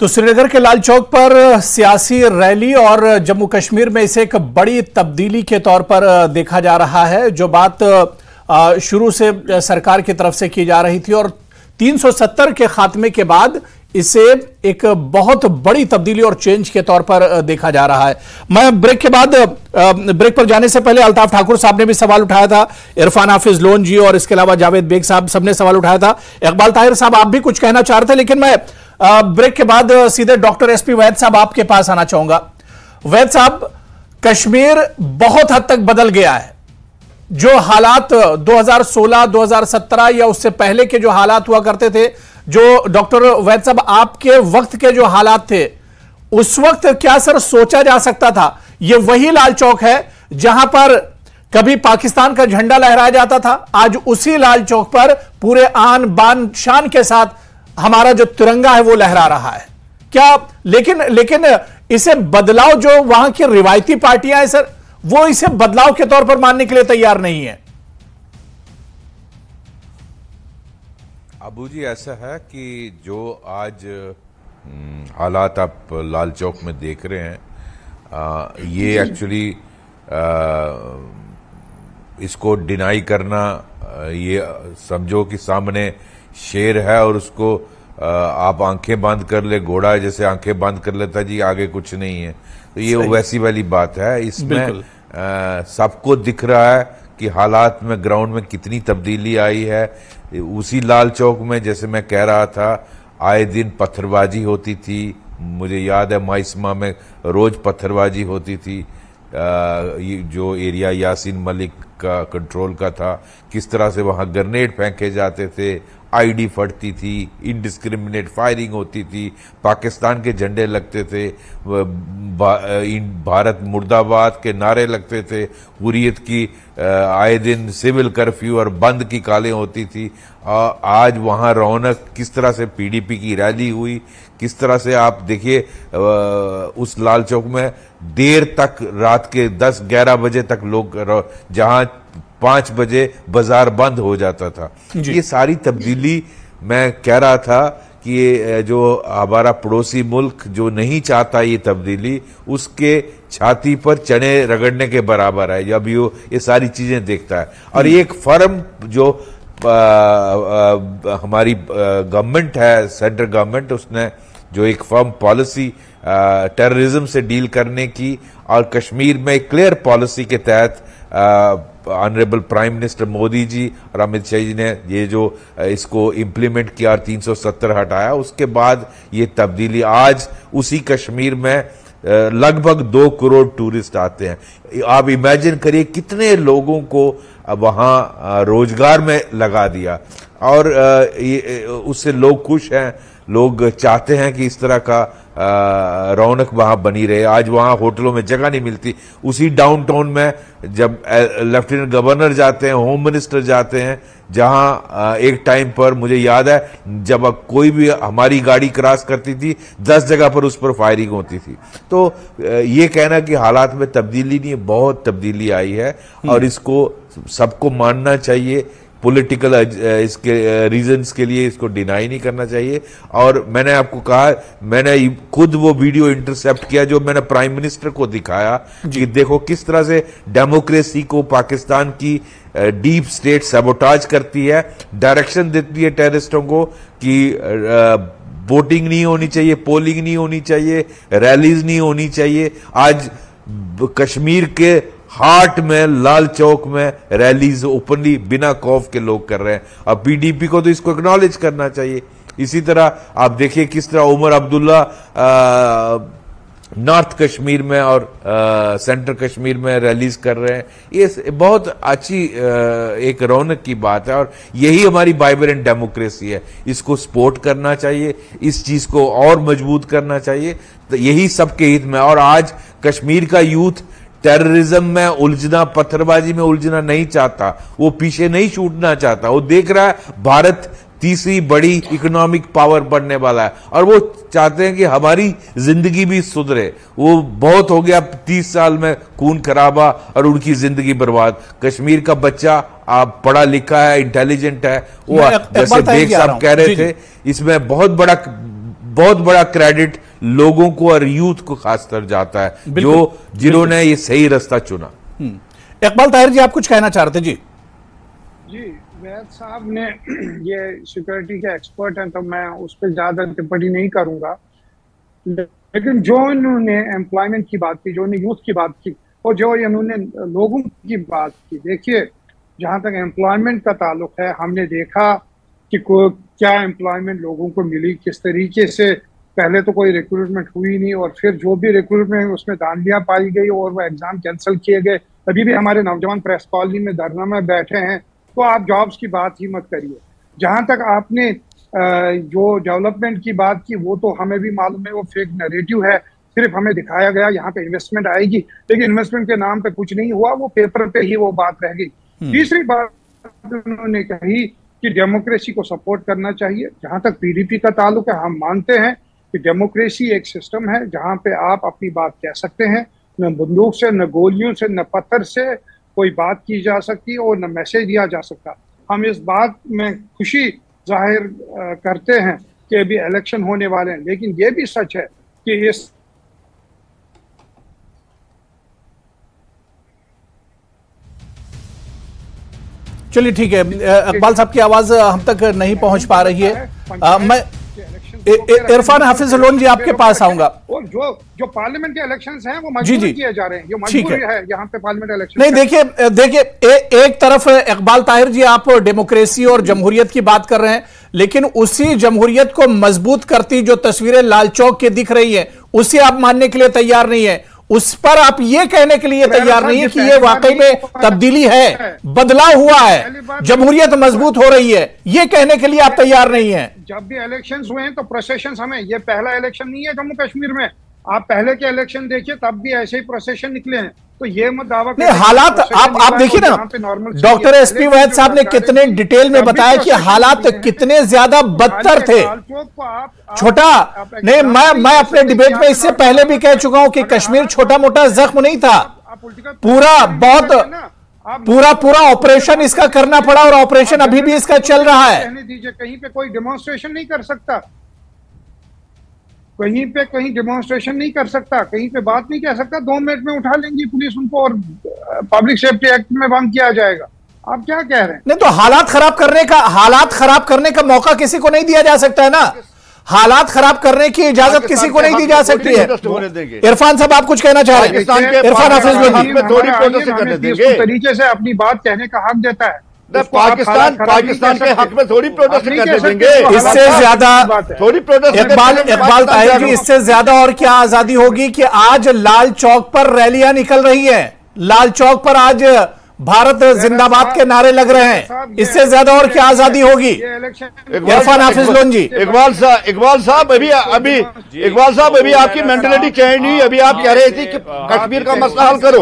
तो श्रीनगर के लाल चौक पर सियासी रैली और जम्मू कश्मीर में इसे एक बड़ी तब्दीली के तौर पर देखा जा रहा है। जो बात शुरू से सरकार की तरफ से की जा रही थी और तीन सौ सत्तर के खात्मे के बाद इसे एक बहुत बड़ी तब्दीली और चेंज के तौर पर देखा जा रहा है। मैं ब्रेक के बाद, ब्रेक पर जाने से पहले अल्ताफ ठाकुर साहब ने भी सवाल उठाया था, इरफान हाफिज लोन जी और इसके अलावा जावेद बेग साहब सबने सवाल उठाया था। इकबाल ताहिर साहब आप भी कुछ कहना चाह रहे थे, लेकिन मैं ब्रेक के बाद सीधे डॉक्टर एस पी वैद साहब आपके पास आना चाहूंगा। वैद साहब, कश्मीर बहुत हद तक बदल गया है। जो हालात दो हज़ार सोलह, दो हज़ार सत्रह या उससे पहले के जो हालात हुआ करते थे, जो डॉक्टर वैद साहब आपके वक्त के जो हालात थे, उस वक्त क्या सर सोचा जा सकता था यह वही लाल चौक है जहां पर कभी पाकिस्तान का झंडा लहराया जाता था? आज उसी लाल चौक पर पूरे आन बान शान के साथ हमारा जो तिरंगा है वो लहरा रहा है क्या? लेकिन लेकिन इसे बदलाव, जो वहां की रिवायती पार्टियां हैं सर, वो इसे बदलाव के तौर पर मानने के लिए तैयार नहीं है। अबू जी, ऐसा है कि जो आज हालात आप लाल चौक में देख रहे हैं, आ, ये एक्चुअली इसको डिनाई करना, ये समझो कि सामने शेर है और उसको आप आंखें बंद कर ले, घोड़ा जैसे आंखें बंद कर लेता जी आगे कुछ नहीं है, तो ये वैसी वाली बात है। इसमें सबको दिख रहा है कि हालात में, ग्राउंड में कितनी तब्दीली आई है। उसी लाल चौक में, जैसे मैं कह रहा था, आए दिन पत्थरबाजी होती थी। मुझे याद है माइसमा में रोज पत्थरबाजी होती थी। जो एरिया यासीन मलिक का कंट्रोल का था, किस तरह से वहाँ ग्रेनेड फेंके जाते थे, आईडी फटती थी, इनडिस्क्रिमिनेट फायरिंग होती थी, पाकिस्तान के झंडे लगते थे, भारत मुर्दाबाद के नारे लगते थे, हुरियत की आए दिन सिविल कर्फ्यू और बंद की कालें होती थी। आज वहाँ रौनक, किस तरह से पीडीपी की रैली हुई, किस तरह से आप देखिए उस लाल चौक में देर तक, रात के दस ग्यारह बजे तक लोग, जहां पांच बजे बाजार बंद हो जाता था। ये सारी तब्दीली, मैं कह रहा था कि ये जो हमारा पड़ोसी मुल्क जो नहीं चाहता ये तब्दीली, उसके छाती पर चने रगड़ने के बराबर है जब ये ये सारी चीजें देखता है। और ये एक फर्म जो आ, आ, हमारी गवर्नमेंट है, सेंट्रल गवर्नमेंट, उसने जो एक फर्म पॉलिसी टेररिज्म से डील करने की और कश्मीर में एक क्लियर पॉलिसी के तहत honourable prime minister Modi ji और अमित शाह जी ने ये जो इसको इम्प्लीमेंट किया और तीन सौ सत्तर हटाया, उसके बाद ये तब्दीली। आज उसी कश्मीर में लगभग दो करोड़ टूरिस्ट आते हैं। आप इमेजिन करिए कितने लोगों को वहाँ रोजगार में लगा दिया और उससे लोग खुश हैं, लोग चाहते हैं कि इस तरह का रौनक वहाँ बनी रहे। आज वहाँ होटलों में जगह नहीं मिलती। उसी डाउनटाउन में जब लेफ्टिनेंट गवर्नर जाते हैं, होम मिनिस्टर जाते हैं, जहाँ एक टाइम पर मुझे याद है जब कोई भी हमारी गाड़ी क्रॉस करती थी, दस जगह पर उस पर फायरिंग होती थी। तो ये कहना कि हालात में तब्दीली नहीं, बहुत तब्दीली आई है और इसको सबको मानना चाहिए। पॉलिटिकल इसके रीजंस के लिए इसको डिनाई नहीं करना चाहिए। और मैंने आपको कहा, मैंने खुद वो वीडियो इंटरसेप्ट किया जो मैंने प्राइम मिनिस्टर को दिखाया कि देखो किस तरह से डेमोक्रेसी को पाकिस्तान की डीप स्टेट सबोटाज करती है, डायरेक्शन देती है टेररिस्टों को कि वोटिंग नहीं होनी चाहिए, पोलिंग नहीं होनी चाहिए, रैलीज नहीं होनी चाहिए। आज कश्मीर के हार्ट में लाल चौक में रैलीज ओपनली बिना खौफ के लोग कर रहे हैं। अब पीडीपी को तो इसको एक्नॉलेज करना चाहिए। इसी तरह आप देखिए किस तरह उमर अब्दुल्ला नॉर्थ कश्मीर में और आ, सेंट्रल कश्मीर में रैलीज कर रहे हैं। ये बहुत अच्छी आ, एक रौनक की बात है और यही हमारी वाइब्रेंट डेमोक्रेसी है। इसको सपोर्ट करना चाहिए, इस चीज को और मजबूत करना चाहिए, तो यही सबके हित में। और आज कश्मीर का यूथ टेररिज्म में उलझना, पत्थरबाजी में उलझना नहीं चाहता, वो पीछे नहीं छूटना चाहता। वो देख रहा है भारत तीसरी बड़ी इकोनॉमिक पावर बनने वाला है और वो चाहते हैं कि हमारी जिंदगी भी सुधरे। वो बहुत हो गया तीस साल में खून खराबा और उनकी जिंदगी बर्बाद। कश्मीर का बच्चा आप पढ़ा लिखा है, इंटेलिजेंट है, वो जैसे बेग साहब कह रहे थे, इसमें बहुत बड़ा बहुत बड़ा क्रेडिट लोगों को और यूथ को खासकर जाता है जो जिन्होंने ये सही रास्ता चुना। इकबाल ताहिर जी, आप कुछ कहना चाहते? जी जी वैद साहब ने ये सिक्योरिटी के एक्सपर्ट हैं तो मैं उस पर ज़्यादा टिप्पणी नहीं करूंगा, लेकिन जो इन्होंने एम्प्लॉयमेंट की बात की, जो इन्होंने यूथ की बात की और जो इन्होंने लोगों की बात की, देखिए जहां तक एम्प्लॉयमेंट का ताल्लुक है, हमने देखा कि क्या एम्प्लॉयमेंट लोगों को मिली, किस तरीके से पहले तो कोई रिक्रूटमेंट हुई नहीं और फिर जो भी रिक्रूटमेंट उसमें धांधलियाँ पाई गई और वो एग्ज़ाम कैंसिल किए गए। अभी भी हमारे नौजवान प्रेस कॉलोनी में धरना में बैठे हैं, तो आप जॉब्स की बात ही मत करिए। जहाँ तक आपने जो डेवलपमेंट की बात की वो तो हमें भी मालूम है, वो फेक नैरेटिव है, सिर्फ हमें दिखाया गया यहाँ पे इन्वेस्टमेंट आएगी, लेकिन इन्वेस्टमेंट के नाम पे कुछ नहीं हुआ, वो पेपर पे ही वो बात रह गई। तीसरी बात उन्होंने कही कि डेमोक्रेसी को सपोर्ट करना चाहिए। जहाँ तक पीडीपी का ताल्लुक है, हम मानते हैं कि डेमोक्रेसी एक सिस्टम है जहाँ पे आप अपनी बात कह सकते हैं, न बंदूक से, न गोलियों से, न पत्थर से कोई बात की जा सकती और न मैसेज दिया जा सकता। हम इस बात में खुशी जाहिर करते हैं कि अभी इलेक्शन होने वाले हैं, लेकिन ये भी सच है कि इस चलिए ठीक है, इकबाल साहब की आवाज हम तक नहीं पहुंच पा रही है। आ, मैं इरफान हाफिज लोन जी आपके पास आऊंगा। और जो जो पार्लियामेंट के इलेक्शंस हैं वो मजबूरी किए जा रहे हैं, ये मजबूरी है यहाँ पे पार्लियामेंट इलेक्शन। नहीं देखिए देखिए एक तरफ इकबाल ताहिर जी आप डेमोक्रेसी और जमहूरियत की बात कर रहे हैं, लेकिन उसी जमहूरियत को मजबूत करती जो तस्वीरें लाल चौक की दिख रही है उसे आप मानने के लिए तैयार नहीं है, उस पर आप ये कहने के लिए तैयार नहीं है कि ये वाकई में तब्दीली है, बदलाव हुआ है, जमहूरियत मजबूत हो रही है, ये कहने के लिए आप तैयार नहीं हैं। जब भी इलेक्शंस हुए हैं तो प्रोसेशन, हमें ये पहला इलेक्शन नहीं है जम्मू कश्मीर में, आप पहले के इलेक्शन देखिए तब भी ऐसे ही प्रोसेशन निकले हैं, तो ये मत दावा करें। हालात आप आप देखिए ना, डॉक्टर एस पी वैद साहब ने कितने डिटेल में बताया कि हालात कितने ज्यादा बदतर थे। छोटा नहीं, मैं मैं अपने डिबेट में इससे पहले भी कह चुका हूं कि कश्मीर छोटा मोटा जख्म नहीं था, पूरा बहुत पूरा पूरा ऑपरेशन इसका करना पड़ा और ऑपरेशन अभी भी इसका चल रहा है। दीजिए कहीं पे कोई डेमोन्स्ट्रेशन नहीं कर सकता, कहीं पे कहीं डेमोन्स्ट्रेशन नहीं कर सकता, कहीं पे बात नहीं कह सकता, दो मिनट में उठा लेंगी पुलिस उनको और पब्लिक सेफ्टी एक्ट में बंद किया जाएगा। आप क्या कह रहे हैं? नहीं तो हालात खराब करने का हालात खराब करने का मौका किसी को नहीं दिया जा सकता है ना, हालात खराब करने की इजाजत किसी को नहीं दी जा सकती है। इरफान साहब आप कुछ कहना चाह रहे हैं? इरफान हाफिज तरीके से अपनी बात कहने का हक देता है, पाकिस्तान पाकिस्तान के हक में थोड़ी प्रोटेस्ट करने देंगे, इससे ज्यादा थोड़ी प्रोटेस्ट। इकबाल इकबाल ताहिर जी, इससे ज्यादा और क्या आजादी होगी कि आज लाल चौक पर रैलियां निकल रही हैं, लाल चौक पर आज भारत जिंदाबाद के नारे लग रहे हैं, इससे ज्यादा और क्या आजादी होगी? इरफान हाफिज लोन जी, इकबाल साहब इकबाल साहब अभी अभी इकबाल साहब अभी आपकी मेंटेलिटी चेंज नहीं, अभी आप कह रहे थे कि कश्मीर का मसला हल करो,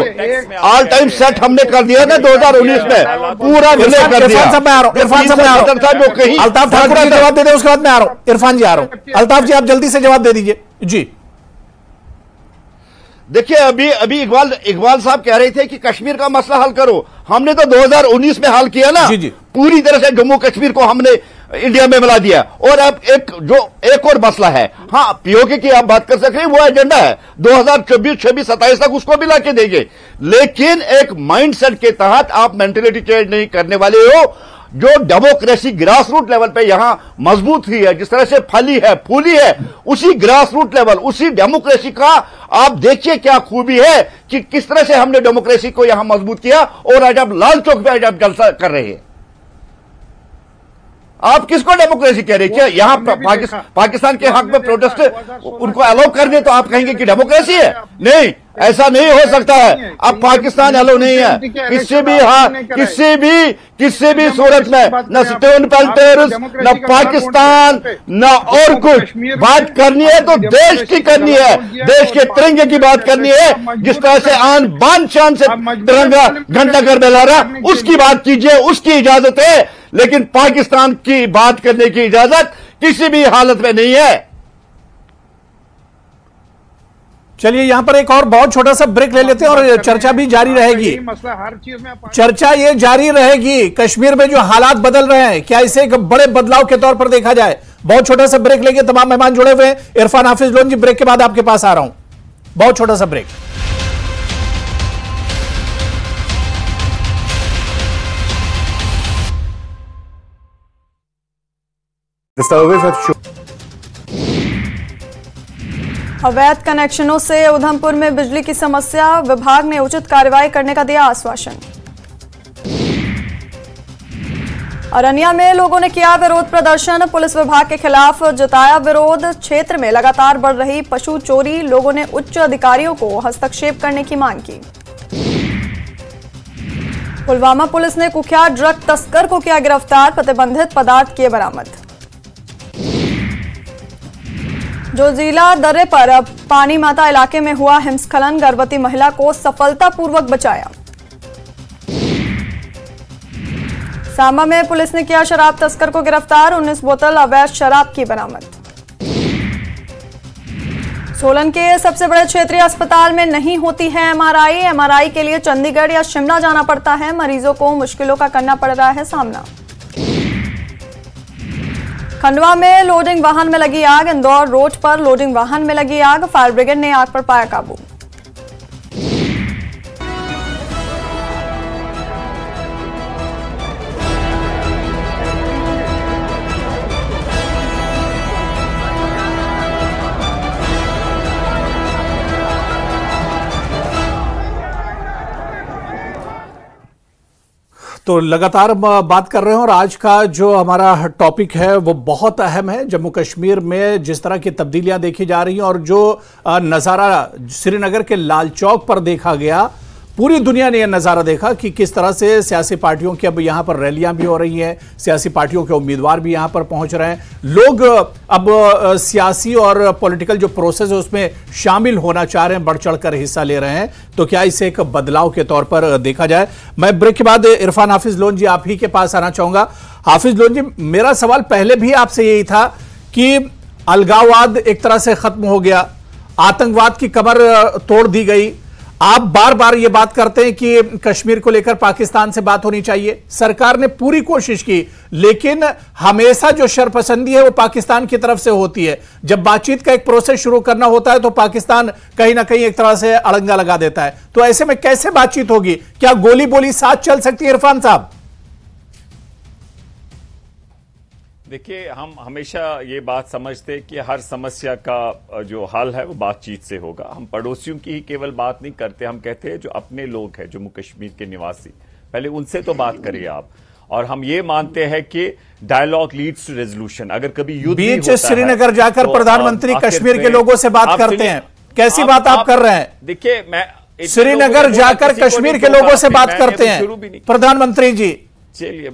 ऑल टाइम सेट हमने कर दिया था दो हज़ार उन्नीस में, पूरा विलय कर दिया। इरफान साहब मैं आ रहा हूँ, अल्ताफ ठाकुर जवाब दे दे, उसके बाद मैं आ रहा हूँ। इरफान जी आ रहा हूँ, अल्ताफ जी आप जल्दी से जवाब दे दीजिए। जी देखिए अभी अभी इकबाल इकबाल साहब कह रहे थे कि कश्मीर का मसला हल करो, हमने तो दो हज़ार उन्नीस में हल किया ना, जी जी। पूरी तरह से जम्मू कश्मीर को हमने इंडिया में मिला दिया। और अब एक जो एक और मसला है, हाँ पीओके की आप बात कर सक रहे हैं, वो एजेंडा है दो हजार चौबीस छब्बीस सत्ताईस तक उसको भी लाके देंगे, लेकिन एक माइंडसेट के तहत आप मेंटेलिटी चेंज नहीं करने वाले हो। जो डेमोक्रेसी ग्रास रूट लेवल पे यहां मजबूत हुई है, जिस तरह से फली है फूली है, उसी ग्रास रूट लेवल उसी डेमोक्रेसी का आप देखिए क्या खूबी है कि किस तरह से हमने डेमोक्रेसी को यहां मजबूत किया। और आज आप लाल चौक पे आज आप जलसा कर रहे हैं, आप किसको डेमोक्रेसी कह रहे हैं? क्या यहाँ पाकिस्... पाकिस्तान के हक में प्रोटेस्ट उनको अलाउ कर दे तो आप कहेंगे कि डेमोक्रेसी है? नहीं, ऐसा नहीं हो सकता है। अब पाकिस्तान अलाउ नहीं है किसी भी हाँ किसी भी किसी भी सूरत में, न स्टेट टेररिस्ट, न पाकिस्तान, न और कुछ। बात करनी है तो देश की करनी है, देश के तिरंगे की बात करनी है। जिस तरह से आन बान शान से तिरंगा घंटाघर में ला रहा, उसकी बात कीजिए, उसकी इजाजत है, लेकिन पाकिस्तान की बात करने की इजाजत किसी भी हालत में नहीं है। चलिए यहां पर एक और बहुत छोटा सा ब्रेक ले लेते हैं और चर्चा भी जारी रहेगी। मसला हर चीज में चर्चा ये जारी रहेगी। कश्मीर में जो हालात बदल रहे हैं, क्या इसे एक बड़े बदलाव के तौर पर देखा जाए? बहुत छोटा सा ब्रेक लेंगे, तमाम मेहमान जुड़े हुए हैं। इरफान हाफिज लोन जी, ब्रेक के बाद आपके पास आ रहा हूं। बहुत छोटा सा ब्रेक। अवैध कनेक्शनों से उधमपुर में बिजली की समस्या, विभाग ने उचित कार्रवाई करने का दिया आश्वासन। अरनिया में लोगों ने किया विरोध प्रदर्शन, पुलिस विभाग के खिलाफ जताया विरोध। क्षेत्र में लगातार बढ़ रही पशु चोरी, लोगों ने उच्च अधिकारियों को हस्तक्षेप करने की मांग की। पुलवामा पुलिस ने कुख्यात ड्रग तस्कर को किया गिरफ्तार, प्रतिबंधित पदार्थ किए बरामद। जो जिला दर्रे पर पानी माता इलाके में हुआ हिमस्खलन, गर्भवती महिला को सफलतापूर्वक बचाया। सामा में पुलिस ने किया शराब तस्कर को गिरफ्तार, उन्नीस बोतल अवैध शराब की बरामद। सोलन के सबसे बड़े क्षेत्रीय अस्पताल में नहीं होती है एमआरआई, एमआरआई के लिए चंडीगढ़ या शिमला जाना पड़ता है, मरीजों को मुश्किलों का करना पड़ रहा है सामना। खंडवा में लोडिंग वाहन में लगी आग, इंदौर रोड पर लोडिंग वाहन में लगी आग, फायर ब्रिगेड ने आग पर पाया काबू। तो लगातार बात कर रहे हैं और आज का जो हमारा टॉपिक है वो बहुत अहम है। जम्मू कश्मीर में जिस तरह की तब्दीलियां देखी जा रही हैं और जो नज़ारा श्रीनगर के लाल चौक पर देखा गया, पूरी दुनिया ने यह नज़ारा देखा कि किस तरह से सियासी पार्टियों की अब यहाँ पर रैलियां भी हो रही हैं, सियासी पार्टियों के उम्मीदवार भी यहाँ पर पहुँच रहे हैं। लोग अब सियासी और पॉलिटिकल जो प्रोसेस है उसमें शामिल होना चाह रहे हैं, बढ़ चढ़ कर हिस्सा ले रहे हैं। तो क्या इसे एक बदलाव के तौर पर देखा जाए? मैं ब्रेक के बाद इरफान हाफिज लोन जी आप ही के पास आना चाहूँगा। हाफिज लोन जी, मेरा सवाल पहले भी आपसे यही था कि अलगाववाद एक तरह से खत्म हो गया, आतंकवाद की कमर तोड़ दी गई। आप बार बार ये बात करते हैं कि कश्मीर को लेकर पाकिस्तान से बात होनी चाहिए, सरकार ने पूरी कोशिश की, लेकिन हमेशा जो शरपसंदी है वो पाकिस्तान की तरफ से होती है। जब बातचीत का एक प्रोसेस शुरू करना होता है तो पाकिस्तान कहीं ना कहीं एक तरह से अड़ंगा लगा देता है। तो ऐसे में कैसे बातचीत होगी? क्या गोली बोली साथ चल सकती है? इरफान साहब देखिए, हम हमेशा ये बात समझते कि हर समस्या का जो हल है वो बातचीत से होगा। हम पड़ोसियों की ही केवल बात नहीं करते, हम कहते हैं जो अपने लोग हैं जम्मू कश्मीर के निवासी, पहले उनसे तो बात करिए आप। और हम ये मानते हैं कि डायलॉग लीड्स टू रेजोल्यूशन। अगर कभी युद्ध बीच श्रीनगर जाकर तो प्रधानमंत्री कश्मीर के लोगों से बात करते हैं, कैसी बात आप कर रहे हैं? देखिए, मैं श्रीनगर जाकर कश्मीर के लोगों से बात करते हैं प्रधानमंत्री जी। चलिए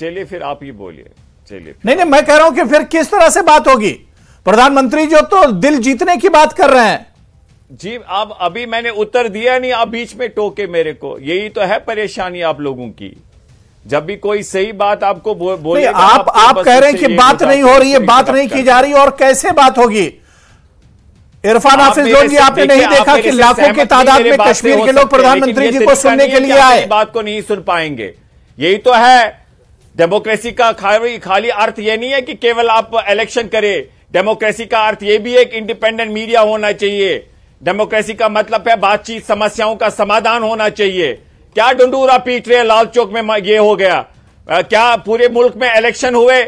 चलिए फिर आप ही बोलिए। नहीं नहीं, मैं कह रहा हूं कि फिर किस तरह से बात होगी? प्रधानमंत्री जो तो दिल जीतने की बात कर रहे हैं जी। आप अभी मैंने उत्तर दिया नहीं, आप बीच में टोके मेरे को। यही तो है परेशानी आप लोगों की, जब भी कोई सही बात आपको बो, बोले आप आप कह रहे हैं कि बात नहीं हो रही है, बात नहीं की जा रही, और कैसे बात होगी? इरफान हाफिज लोन जी, आपने नहीं देखा कि लाखों की तादाद में कश्मीर के लोग प्रधानमंत्री जी को सुनने के लिए आए? बात को नहीं सुन पाएंगे, यही तो है। डेमोक्रेसी का खाली खाली अर्थ यह नहीं है कि केवल आप इलेक्शन करें। डेमोक्रेसी का अर्थ यह भी है कि इंडिपेंडेंट मीडिया होना चाहिए। डेमोक्रेसी का मतलब है बातचीत, समस्याओं का समाधान होना चाहिए। क्या डंडूरा पीट रहे लाल चौक में ये हो गया? आ, क्या पूरे मुल्क में इलेक्शन हुए,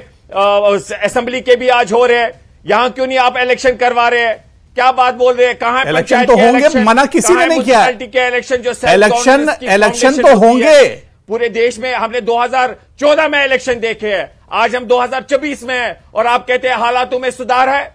असेंबली के भी आज हो रहे हैं, यहां क्यों नहीं आप इलेक्शन करवा रहे हैं? क्या बात बोल रहे हैं? कहां इलेक्शन तो होंगे, मना किसी ने नहीं किया। इलेक्शन जो इलेक्शन इलेक्शन तो होंगे पूरे देश में। हमने दो हज़ार चौदह में इलेक्शन देखे हैं, आज हम दो हज़ार चौबीस में हैं और आप कहते हैं हालातों में सुधार है।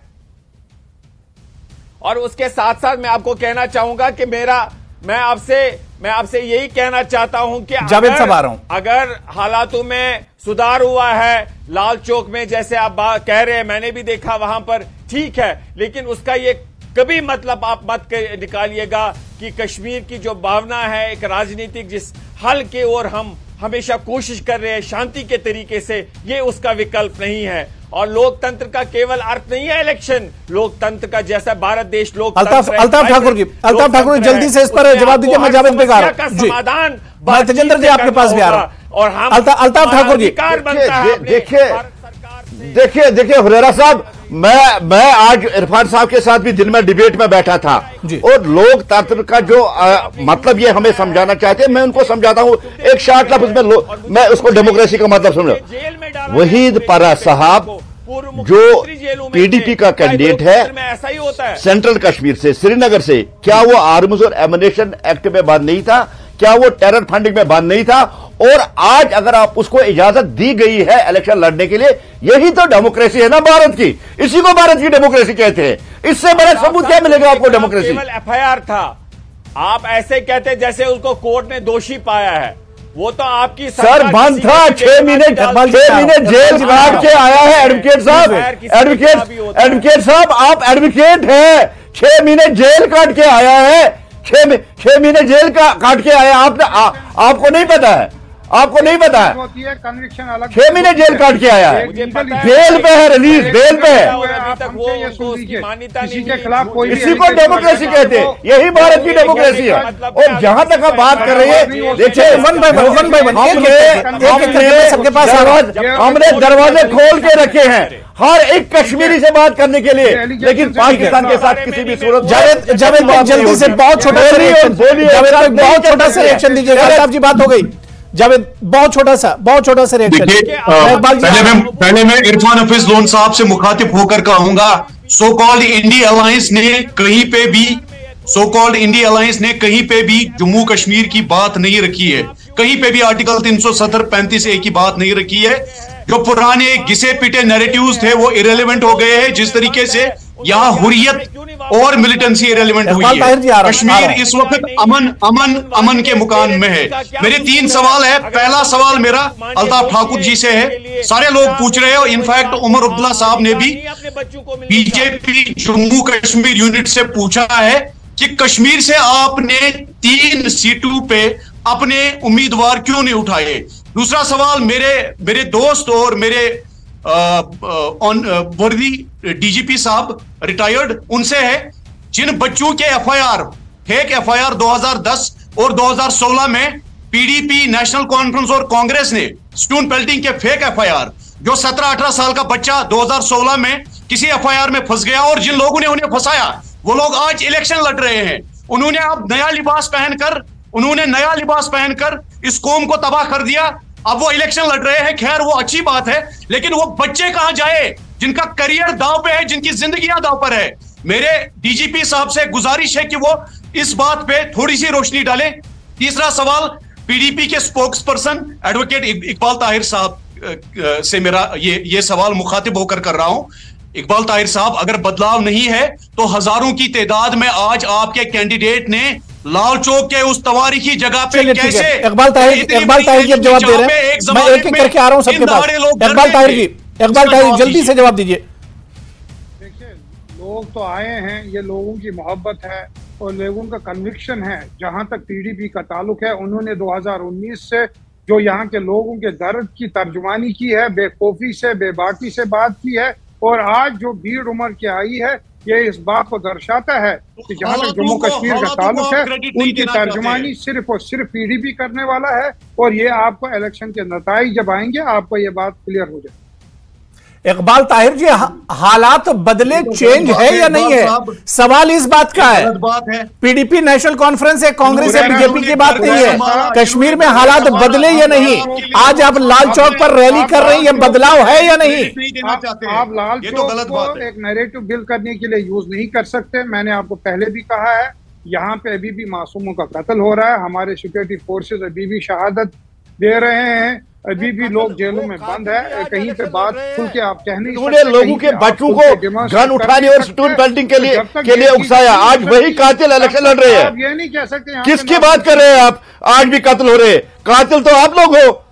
और उसके साथ साथ मैं आपको कहना चाहूंगा कि मेरा मैं आपसे मैं आपसे यही कहना चाहता हूं कि अगर, अगर हालातों में सुधार हुआ है लाल चौक में जैसे आप कह रहे हैं, मैंने भी देखा वहां पर, ठीक है, लेकिन उसका ये कभी मतलब आप मत निकालिएगा कि कश्मीर की जो भावना है एक राजनीतिक जिस हल के ओर हम हमेशा कोशिश कर रहे हैं शांति के तरीके से, ये उसका विकल्प नहीं है। और लोकतंत्र का केवल अर्थ नहीं है इलेक्शन, लोकतंत्र का जैसा भारत देश लोकतंत्र। अल्ताफ ठाकुर जी, अल्ताफ ठाकुर जल्दी से इस पर जवाब दीजिए। मैं जावेद बेग आ रहा हूं, समाधान तेजेंद्र जी आपके पास भी आ रहा हूं और हम अल्ताफ ठाकुर जी देखिए देखिए देखिए हुरेरा साहब, मैं मैं आज इरफान साहब के साथ भी दिन में डिबेट में बैठा था और लोकतंत्र का जो आ, मतलब ये हमें समझाना चाहते हैं, मैं उनको समझाता हूँ एक शार्ट लफ्ज में, मैं उसको डेमोक्रेसी का मतलब समझा। वहीद पारा साहब जो पीडीपी का कैंडिडेट है सेंट्रल कश्मीर से, श्रीनगर से, क्या वो आर्म्स और एमिनेशन एक्ट में बांध नहीं था? क्या वो टेरर फंडिंग में बांध नहीं था? और आज अगर आप उसको इजाजत दी गई है इलेक्शन लड़ने के लिए, यही तो डेमोक्रेसी है ना भारत की, इसी को भारत की डेमोक्रेसी कहते हैं। इससे बड़ा सबूत क्या मिलेगा आपको? डेमोक्रेसी केवल एफ आई आर था, आप ऐसे कहते जैसे उसको कोर्ट ने दोषी पाया है। वो तो आपकी सर बंद था, छह महीने छह महीने जेल काट के आया है एडवोकेट साहब, एडवोकेट एडवोकेट साहब आप एडवोकेट हैं, छह महीने जेल काट के आया है, छह छह महीने जेल का काट के आया आपने, आपको नहीं पता है, आपको नहीं पता है, छह महीने जेल काट के आया है, बेल पे है, रिलीज बेल पे है। इसी को डेमोक्रेसी कहते हैं, यही भारत की डेमोक्रेसी है। और जहां तक आप बात कर रहे हैं, देखिए हमने दरवाजे खोल के रखे हैं हर एक कश्मीरी से बात करने के लिए, लेकिन पाकिस्तान के साथ किसी भी सूरत। जावेद जावेद जल्दी से बहुत छोटा बहुत छोटा सा रिएक्शन दीजिएगा, साहब जी बात हो गई। जावेद बहुत छोटा सा बहुत छोटा सा रिएक्शन। पहले मैं पहले मैं इरफान हाफिज लोन साहब से मुखातिब होकर कहूंगा, सो कॉल्ड इंडिया अलायंस ने कहीं पे भी सो कॉल्ड इंडिया अलायंस ने कहीं पे भी जम्मू कश्मीर की बात नहीं रखी है, कहीं पे भी आर्टिकल तीन सौ सत्तर पैंतीस ए की बात नहीं रखी है। जो पुराने घिसे पिटे नैरेटिव्स थे वो इरेलीवेंट हो गए हैं, जिस तरीके से यहाँ हुरियत और मिलिटेंसी इरेलीवेंट हुई है। कश्मीर इस वक्त अमन अमन अमन के मुकाम में है। मेरे तीन सवाल है। पहला सवाल मेरा अल्ताफ ठाकुर जी से है, सारे लोग पूछ रहे हैं और इनफैक्ट उमर अब्दुल्ला साहब ने भी बीजेपी जम्मू कश्मीर यूनिट से पूछा है कि कश्मीर से आपने तीन सीटों पे अपने उम्मीदवार क्यों नहीं उठाए। दूसरा सवाल मेरे मेरे दोस्त और मेरे ऑन वर्दी डीजीपी साहब रिटायर्ड उनसे है, जिन बच्चों के F I R, fake F I R दो हज़ार दस और दो हज़ार सोलह में पीडीपी, नेशनल कॉन्फ्रेंस और कांग्रेस ने स्टून पेल्टिंग के फेक एफ आई आर, जो सत्रह अठारह साल का बच्चा दो हज़ार सोलह में किसी एफ आई आर में फंस गया और जिन लोगों ने उन्हें फंसाया वो लोग आज इलेक्शन लड़ रहे हैं। उन्होंने अब नया लिबास पहनकर उन्होंने नया लिबास पहनकर इस कौम को तबाह कर दिया। अब वो इलेक्शन लड़ रहे हैं, खैर वो अच्छी बात है, लेकिन वो बच्चे कहां जाए जिनका करियर दांव पे है, जिनकी जिंदगियां दांव पर है। मेरे डीजीपी साहब से गुजारिश है कि वो इस बात पे थोड़ी सी रोशनी डालें। तीसरा सवाल पीडीपी के spokesperson advocate Iqbal Tahir साहब से मेरा ये ये सवाल मुखातिब होकर कर रहा हूं। इकबाल ताहिर साहब, अगर बदलाव नहीं है तो हजारों की तादाद में आज आपके कैंडिडेट ने लाल चौक के उस तवारीखी जगह पे कैसे इकबाल ताहिर इकबाल ताहिर जी जवाब दे रहे हैं, मैं एक एक करके आ रहा हूं सबके पास। इकबाल ताहिर जी इकबाल ताहिर जल्दी से जवाब दीजिए। देखिए, लोग तो आए हैं, ये लोगों की मोहब्बत है और लोगों का कन्विक्शन है। जहां तक पीडीपी का ताल्लुक है, उन्होंने दो हज़ार उन्नीस से जो यहाँ के लोगों के दर्द की तर्जुमानी की है, बेखौफी से बेबाकी से बात की है और आज जो भीड़ उमर के आई है ये इस बात को दर्शाता है कि जहाँ तक जम्मू कश्मीर का ताल्लुक है उनकी तर्जुमानी सिर्फ और सिर्फ पीडीपी करने वाला है, और ये आपको इलेक्शन के नतीजे जब आएंगे आपको ये बात क्लियर हो जाएगी। इकबाल ताहिर जी, हालात बदले, चेंज है या नहीं है? सवाल इस बात का है। पीडीपी नेशनल कॉन्फ्रेंस है, कांग्रेस है, बीजेपी की बात नहीं है। कश्मीर में हालात बदले या नहीं? आज आप लाल चौक पर रैली कर रही हैं, बदलाव है या नहीं? आप लाल चौक को एक नैरेटिव बिल्ड करने के लिए यूज नहीं कर सकते। मैंने आपको पहले भी कहा है, यहाँ पे अभी भी मासूमों का कत्ल हो रहा है, हमारे सिक्योरिटी फोर्सेज अभी भी शहादत दे रहे हैं, अभी भी लोग जेलों में बंद है। कहीं पे बात खुल के आप कहने उन्होंने लोगों के बच्चों को गन उठाने और स्टून पेंटिंग के लिए के लिए उकसाया। आज वही कातिल इलेक्शन लड़ रहे हैं। ये नहीं कह सकते। किसकी बात कर रहे हैं आप? आज भी कातिल हो रहे हैं। कातिल तो आप लोग हो।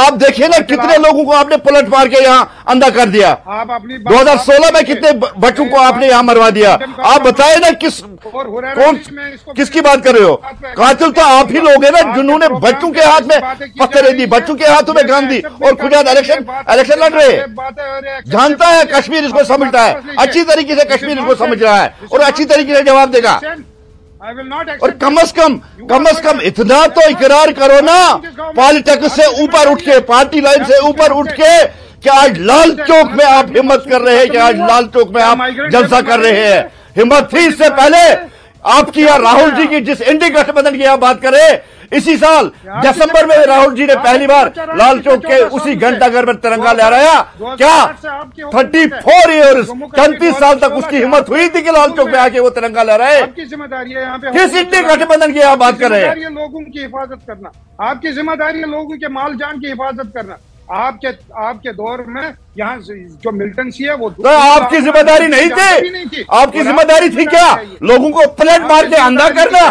आप देखिए ना कितने लोगों को आपने पलट मार के यहाँ अंधा कर दिया। आप अपनी दो हज़ार सोलह में कितने बच्चों को आपने यहाँ मरवा दिया। आप बताए ना किस कौन किसकी बात कर रहे हो? कातिल तो आप ही लोग हैं ना, जिन्होंने बच्चों के हाथ में पत्थरें दी, बच्चों के हाथों में गांधी और खुद इलेक्शन इलेक्शन लड़ रहे। जानता है कश्मीर इसको समझता है, अच्छी तरीके से कश्मीर इसको समझ रहा है और अच्छी तरीके से जवाब देगा। और कम से कम कम से कम इतना तो इकरार करो ना, पॉलिटिक्स से ऊपर उठ के, पार्टी लाइन से ऊपर उठ के, क्या आज लाल चौक में आप हिम्मत कर रहे हैं? क्या आज लाल चौक में आप जलसा कर रहे हैं? हिम्मत थी इससे पहले आपकी। या राहुल जी की जिस इंडी गठबंधन की आप बात करें, इसी साल दिसंबर में राहुल जी ने पहली बार लाल चौक के उसी घंटाघर में तिरंगा लहराया। क्या थर्टी फोर ईयर्स पैंतीस साल तक उसकी हिम्मत हुई थी कि लाल चौक में आके वो तिरंगा लहराए? किस इंडी गठबंधन की आप बात कर रहे हैं? लोगों की हिफाजत करना आपकी जिम्मेदारी है, लोगों के माल जान की हिफाजत करना। आपके आपके दौर में यहाँ जो मिलिटेंसी है वो तो आपकी जिम्मेदारी नहीं थी। आपकी जिम्मेदारी थी क्या? लोगों को पलट मार के अंधा करना,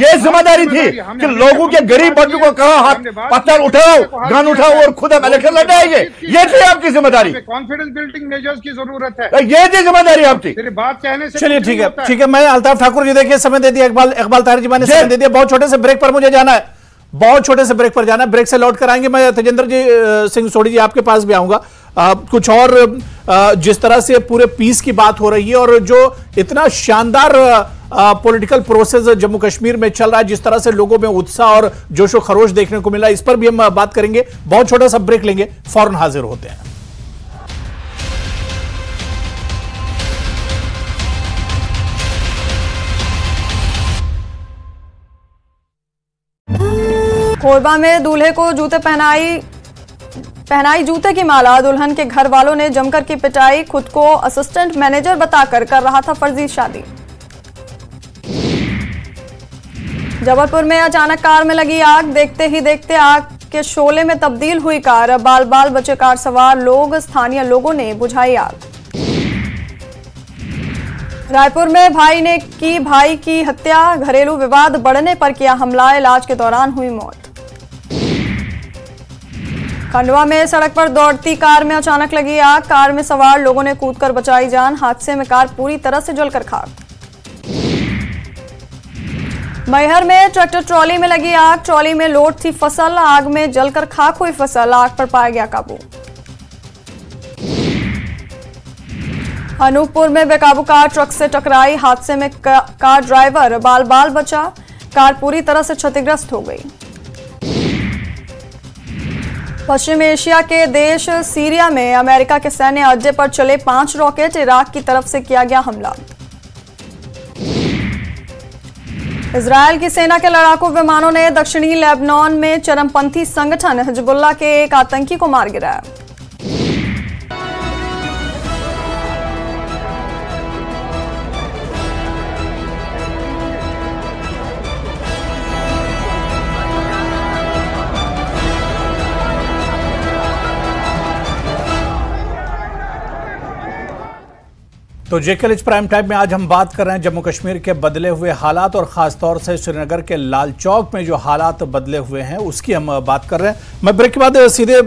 ये जिम्मेदारी थी कि लोगों के गरीब बच्चों को कहा पत्थर उठाओ, गन उठाओ और खुद हम इलेक्शन लड़ाएंगे। ये थी आपकी जिम्मेदारी। कॉन्फिडेंस बिल्डिंग मेजर्स की जरूरत है, ये थी जिम्मेदारी आपकी। बात कहने से चलिए, ठीक है ठीक है। मैं अल्ताफ ठाकुर जी, देखिए समय दे दिया, इकबाल इकबाल ताहिर जी मैंने समय दे दिया। बहुत छोटे से ब्रेक पर मुझे जाना है, बहुत छोटे से ब्रेक पर जाना है। ब्रेक से लौट कर आएंगे। मैं तेजेंद्र जी सिंह सोड़ी जी आपके पास भी आऊंगा। कुछ और आ, जिस तरह से पूरे पीस की बात हो रही है और जो इतना शानदार पॉलिटिकल प्रोसेस जम्मू कश्मीर में चल रहा है, जिस तरह से लोगों में उत्साह और जोशो खरोश देखने को मिला, इस पर भी हम बात करेंगे। बहुत छोटा सा ब्रेक लेंगे, फौरन हाजिर होते हैं। कोरबा में दूल्हे को जूते पहनाई पहनाई जूते की माला, दुल्हन के घर वालों ने जमकर की पिटाई, खुद को असिस्टेंट मैनेजर बताकर कर रहा था फर्जी शादी। जबलपुर में अचानक कार में लगी आग, देखते ही देखते आग के शोले में तब्दील हुई कार, बाल बाल बचे कार सवार लोग, स्थानीय लोगों ने बुझाई आग। रायपुर में भाई ने की भाई की हत्या, घरेलू विवाद बढ़ने पर किया हमला, इलाज के दौरान हुई मौत। खंडवा में सड़क पर दौड़ती कार में अचानक लगी आग, कार में सवार लोगों ने कूदकर बचाई जान, हादसे में कार पूरी तरह से जलकर खाक। मैहर में ट्रैक्टर ट्रॉली में लगी आग, ट्रॉली में लोड थी फसल, आग में जलकर खाक हुई फसल, आग पर पाया गया काबू। अनूपपुर में बेकाबू कार ट्रक से टकराई, हादसे में कार ड्राइवर बाल बाल बचा, कार पूरी तरह से क्षतिग्रस्त हो गई। पश्चिम एशिया के देश सीरिया में अमेरिका के सैन्य अड्डे पर चले पांच रॉकेट, इराक की तरफ से किया गया हमला। इजरायल की सेना के लड़ाकू विमानों ने दक्षिणी लेबनान में चरमपंथी संगठन हिजबुल्लाह के एक आतंकी को मार गिराया। तो जेकेएलएच प्राइम टाइम में आज हम बात कर रहे हैं जम्मू कश्मीर के बदले हुए हालात और ख़ासतौर से श्रीनगर के लाल चौक में जो हालात बदले हुए हैं उसकी हम बात कर रहे हैं। मैं ब्रेक के बाद सीधे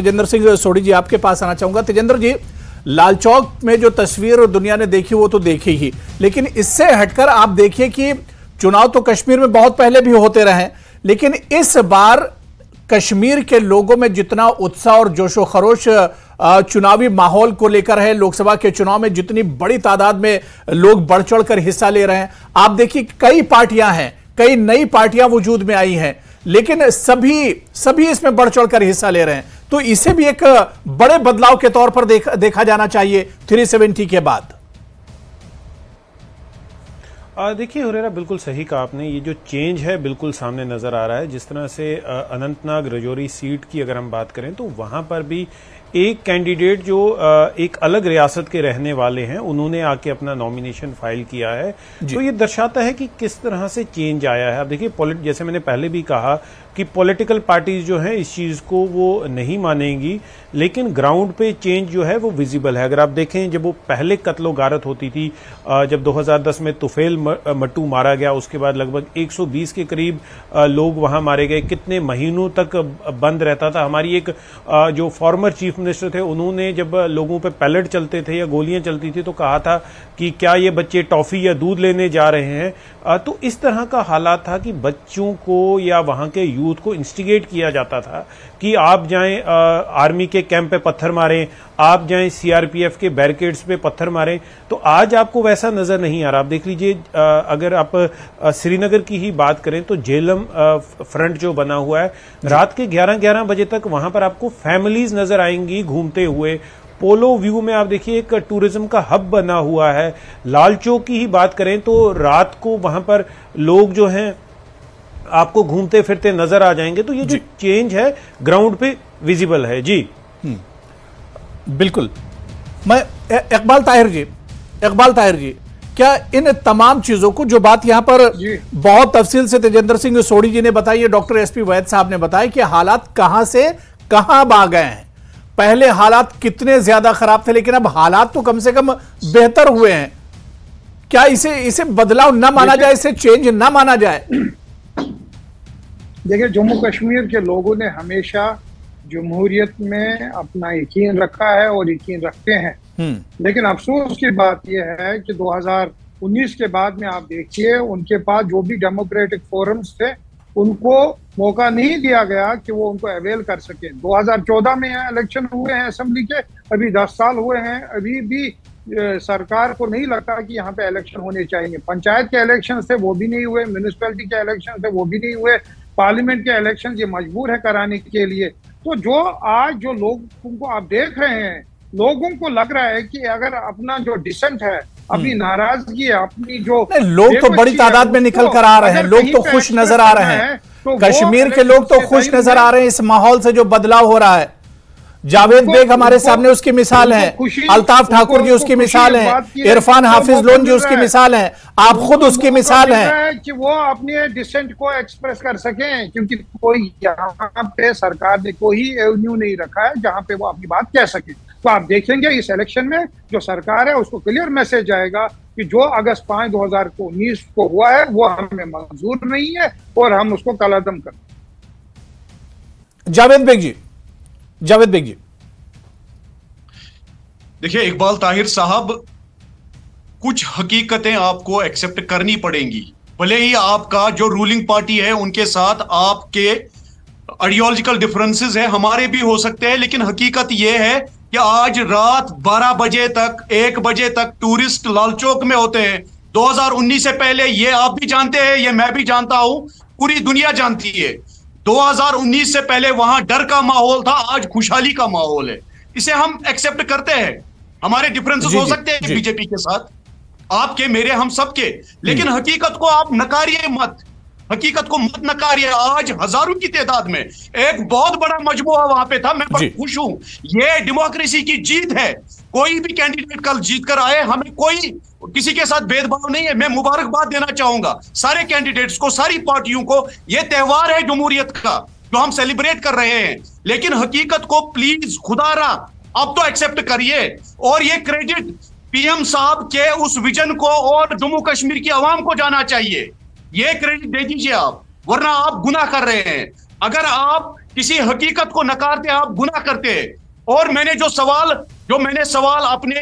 तेजेंद्र सिंह सोड़ी जी आपके पास आना चाहूँगा। तेजेंद्र जी, लाल चौक में जो तस्वीर दुनिया ने देखी वो तो देखी ही, लेकिन इससे हटकर आप देखिए कि चुनाव तो कश्मीर में बहुत पहले भी होते रहे, लेकिन इस बार कश्मीर के लोगों में जितना उत्साह और जोशो खरोश चुनावी माहौल को लेकर है, लोकसभा के चुनाव में जितनी बड़ी तादाद में लोग बढ़ चढ़ कर हिस्सा ले रहे हैं, आप देखिए कई पार्टियां हैं, कई नई पार्टियां वजूद में आई हैं, लेकिन सभी सभी इसमें बढ़ चढ़ कर हिस्सा ले रहे हैं, तो इसे भी एक बड़े बदलाव के तौर पर देख, देखा जाना चाहिए तीन सौ सत्तर के बाद। देखिए हुरेरा, बिल्कुल सही कहा आपने, ये जो चेंज है बिल्कुल सामने नजर आ रहा है। जिस तरह से अनंतनाग राजौरी सीट की अगर हम बात करें तो वहां पर भी एक कैंडिडेट जो एक अलग रियासत के रहने वाले हैं, उन्होंने आके अपना नॉमिनेशन फाइल किया है, तो ये दर्शाता है कि किस तरह से चेंज आया है। अब देखिए, जैसे मैंने पहले भी कहा कि पॉलिटिकल पार्टीज जो हैं इस चीज़ को वो नहीं मानेंगी, लेकिन ग्राउंड पे चेंज जो है वो विजिबल है। अगर आप देखें, जब वो पहले कत्लो गारत होती थी, जब दो हज़ार दस में तुफेल मट्टू मारा गया, उसके बाद लगभग एक सौ बीस के करीब लोग वहां मारे गए, कितने महीनों तक बंद रहता था। हमारी एक जो फॉर्मर चीफ मिनिस्टर थे, उन्होंने जब लोगों पर पैलेट चलते थे या गोलियां चलती थी तो कहा था कि क्या ये बच्चे टॉफी या दूध लेने जा रहे हैं। तो इस तरह का हालात था कि बच्चों को या वहाँ के यूथ को इंस्टिगेट किया जाता था कि आप जाएं आर्मी के कैंप पे पत्थर मारें, आप जाएं सीआरपीएफ के बैरिकेड्स पे पत्थर मारें। तो आज आपको वैसा नजर नहीं आ रहा। आप देख लीजिए, अगर आप श्रीनगर की ही बात करें तो झेलम फ्रंट जो बना हुआ है, रात के ग्यारह ग्यारह बजे तक वहां पर आपको फैमिलीज नजर आएंगी घूमते हुए। पोलो व्यू में आप देखिए एक टूरिज्म का हब बना हुआ है। लाल चौक की ही बात करें तो रात को वहां पर लोग जो हैं आपको घूमते फिरते नजर आ जाएंगे। तो ये जो चेंज है ग्राउंड पे विजिबल है। जी बिल्कुल। मैं इकबाल ताहिर जी इकबाल ताहिर जी क्या इन तमाम चीजों को, जो बात यहां पर बहुत तफसील से तेजेंद्र सिंह सोड़ी जी ने बताई है, डॉक्टर एस पी वैद साहब ने बताया कि हालात कहां से कहां आ गए हैं, पहले हालात कितने ज्यादा खराब थे लेकिन अब हालात तो कम से कम बेहतर हुए हैं, क्या इसे इसे बदलाव ना माना जाए, इसे चेंज ना माना जाए? देखिए, जम्मू कश्मीर के लोगों ने हमेशा जमहूरियत में अपना यकीन रखा है और यकीन रखते हैं, लेकिन अफसोस की बात यह है कि दो हज़ार उन्नीस के बाद में आप देखिए उनके पास जो भी डेमोक्रेटिक फोरम्स थे उनको मौका नहीं दिया गया कि वो उनको अवेल कर सके। दो हज़ार चौदह में इलेक्शन हुए हैं असेंबली के, अभी दस साल हुए हैं, अभी भी सरकार को नहीं लगता कि यहाँ पे इलेक्शन होने चाहिए। पंचायत के इलेक्शन थे वो भी नहीं हुए, म्यूनिसपैलिटी के इलेक्शन थे वो भी नहीं हुए, पार्लियामेंट के इलेक्शन ये मजबूर है कराने के लिए। तो जो आज जो लोग को आप देख रहे हैं, लोगों को लग रहा है कि अगर अपना जो डिसेंट है, अपनी नाराजगी है, अपनी जो लोग तो बड़ी तादाद में निकल कर आ रहे हैं, लोग तो खुश नजर आ रहे हैं, कश्मीर के लोग तो खुश नजर आ रहे हैं इस माहौल से जो बदलाव हो रहा है। जावेद बेग हमारे सामने उसकी मिसाल है, अल्ताफ ठाकुर जी उसकी मिसाल है, इरफान हाफिज लोन जी उसकी मिसाल है, आप खुद उसकी मिसाल है कि वो अपने डिसेंट को एक्सप्रेस कर सकें, क्योंकि कोई यहाँ पे सरकार ने कोई एवेन्यू नहीं रखा है जहाँ पे वो अपनी बात कह सके। तो आप देखेंगे इस इलेक्शन में जो सरकार है उसको क्लियर मैसेज आएगा कि जो अगस्त पांच दो हजार उन्नीस को हुआ है वो हमें मंजूर नहीं है और हम उसको कलअदम करें। जावेद बेग जी जावेद बेग जी देखिए, इकबाल ताहिर साहब, कुछ हकीकतें आपको एक्सेप्ट करनी पड़ेंगी, भले ही आपका जो रूलिंग पार्टी है उनके साथ आपके आइडियोलॉजिकल डिफरेंसेस है, हमारे भी हो सकते हैं, लेकिन हकीकत यह है कि आज रात बारह बजे तक, एक बजे तक टूरिस्ट लाल चौक में होते हैं। दो हज़ार उन्नीस से पहले, ये आप भी जानते हैं, ये मैं भी जानता हूं, पूरी दुनिया जानती है, दो हज़ार उन्नीस से पहले वहां डर का माहौल था, आज खुशहाली का माहौल है। इसे हम एक्सेप्ट करते हैं, हमारे डिफरेंसेस हो सकते हैं बीजेपी के साथ, आपके, मेरे, हम सबके, लेकिन हकीकत को आप नकारिए मत, हकीकत को मत नकारिए। आज हजारों की तादाद में एक बहुत बड़ा मजमुआ वहां पे था, मैं बहुत खुश हूं, ये डेमोक्रेसी की जीत है। कोई भी कैंडिडेट कल जीत कर आए, हमें कोई किसी के साथ भेदभाव नहीं है। मैं मुबारकबाद देना चाहूंगा सारे कैंडिडेट्स को, सारी पार्टियों को। यह त्यौहार है जमहूरियत का जो हम सेलिब्रेट कर रहे हैं, लेकिन हकीकत को प्लीज खुदारा अब तो एक्सेप्ट करिए। और ये क्रेडिट पीएम साहब के उस विजन को और जम्मू कश्मीर की आवाम को जाना चाहिए, ये क्रेडिट दे दीजिए आप, वरना आप गुनाह कर रहे हैं। अगर आप किसी हकीकत को नकारते, आप गुनाह करते हैं। और मैंने जो सवाल जो मैंने सवाल अपने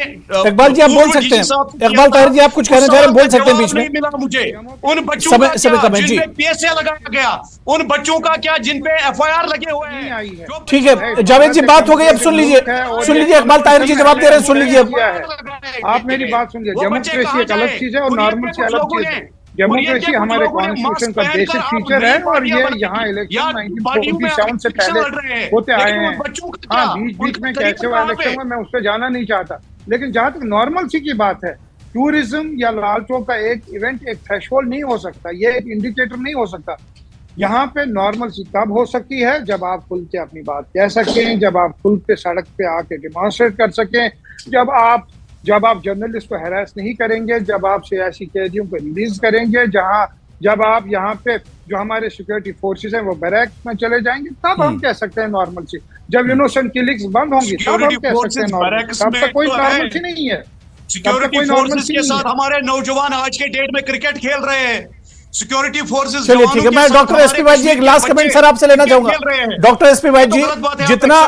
इकबाल जी आप बोल सकते हैं, इकबाल ताहिर जी आप कुछ कहना चाह रहे हैं, बोल सकते हैं बीच में। मिला मुझे उन बच्चों का जिनपे पीएसए लगाया गया, उन बच्चों का क्या जिनपे एफआईआर लगे हुए हैं। ठीक है जावेद जी बात हो गई, अब सुन लीजिए सुन लीजिए इकबाल ताहिर जी जवाब दे रहे हैं, सुन लीजिए आप मेरी बात सुन लीजिए। डेमोक्रेसी एक अलग चीज है और नॉर्मल से अलग चीज है। डेमोक्रेसी हमारे कॉन्स्टिट्यूशन का बेसिक फीचर है और ये यहाँ इलेक्शन उन्नीस सौ सत्तावन से पहले होते आए हैं। हाँ बीच बीच में कैसे हुआ इलेक्शन में मैं उस पर जाना नहीं चाहता, लेकिन जहाँ तक नॉर्मल सी की बात है, टूरिज्म या लाल चौक का एक इवेंट एक थ्रेशोल्ड नहीं हो सकता, ये एक इंडिकेटर नहीं हो सकता। यहाँ पे नॉर्मल सी तब हो सकती है जब आप खुल के अपनी बात कह सकें, जब आप खुल के सड़क पे आके डिमॉन्स्ट्रेट कर सकें, जब आप जब आप जर्नलिस्ट को हैरास नहीं करेंगे, जब आप सियासी कैदियों को रिलीज करेंगे, जहां जब आप यहां पे जो हमारे सिक्योरिटी फोर्सेस हैं वो बैरक में चले जाएंगे, तब हम कह सकते हैं नॉर्मल सी। जब इनोसेंट किलिंग्स बंद होंगी तब हम कह सकते हैं नॉर्मल, तब तक कोई नॉर्मल सी नहीं है। सिक्योरिटी फोर्सेस के साथ हमारे नौजवान आज के डेट में क्रिकेट खेल रहे हैं, सिक्योरिटी फोर्सेस। चलिए ठीक है, मैं doctor S P Vaid ji एक लास्ट कमेंट सर आपसे लेना चाहूंगा। Doctor S P Vaid ji जितना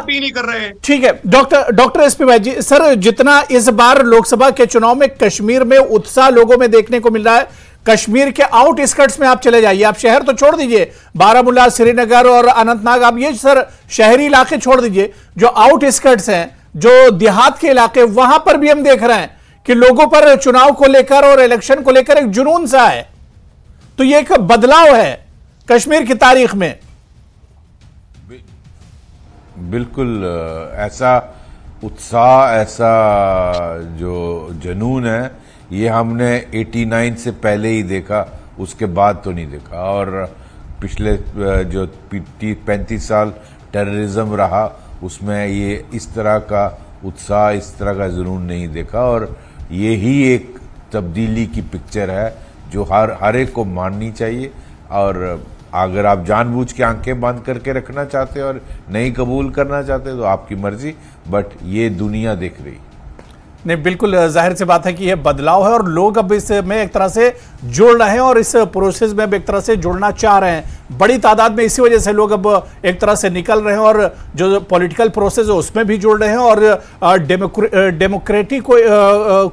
ठीक है doctor doctor S P Vaid ji sir जितना इस बार लोकसभा के चुनाव में कश्मीर में उत्साह लोगों में देखने को मिल रहा है, कश्मीर के आउटस्कर्ट्स में आप चले जाइए, आप शहर तो छोड़ दीजिए, बारामूला, श्रीनगर और अनंतनाग, आप ये सर शहरी इलाके छोड़ दीजिए, जो आउटस्कर्ट्स हैं, जो देहात के इलाके, वहां पर भी हम देख रहे हैं कि लोगों पर चुनाव को लेकर और इलेक्शन को लेकर एक जुनून सा है। तो ये एक बदलाव है कश्मीर की तारीख में। बिल्कुल ऐसा उत्साह, ऐसा जो जुनून है, ये हमने नवासी से पहले ही देखा, उसके बाद तो नहीं देखा। और पिछले जो पैंतीस साल टेररिज्म रहा, उसमें ये इस तरह का उत्साह, इस तरह का जुनून नहीं देखा। और ये ही एक तब्दीली की पिक्चर है जो हर हर एक को माननी चाहिए। और अगर आप जानबूझ के आंखें बंद करके रखना चाहते हैं और नहीं कबूल करना चाहते तो आपकी मर्जी, बट ये दुनिया देख रही। नहीं बिल्कुल जाहिर सी बात है कि यह बदलाव है और लोग अब इसमें एक तरह से जुड़ रहे हैं और इस प्रोसेस में अब एक तरह से जुड़ना चाह रहे हैं बड़ी तादाद में। इसी वजह से लोग अब एक तरह से निकल रहे हैं और जो पॉलिटिकल प्रोसेस है उसमें भी जुड़ रहे हैं और डेमोक्रे डेमोक्रेटी को,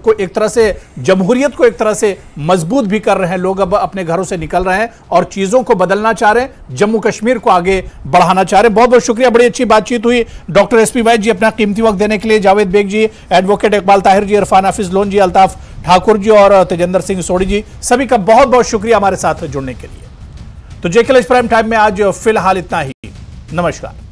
को एक तरह से जमहूरियत को एक तरह से मजबूत भी कर रहे हैं। लोग अब अपने घरों से निकल रहे हैं और चीज़ों को बदलना चाह रहे हैं, जम्मू कश्मीर को आगे बढ़ाना चाह रहे हैं। बहुत बहुत शुक्रिया, बड़ी अच्छी बातचीत हुई doctor S P Vaid ji अपना कीमती वक्त देने के लिए। जावेद बेग जी, एडवोकेट इकबाल ताहिर जी, इरफान हाफिज लोन जी, अल्ताफ ठाकुर जी और तेजेंद्र सिंह सोड़ी जी, सभी का बहुत बहुत शुक्रिया हमारे साथ जुड़ने के लिए। तो जेकेएलएच प्राइम टाइम में आज फिलहाल इतना ही। नमस्कार।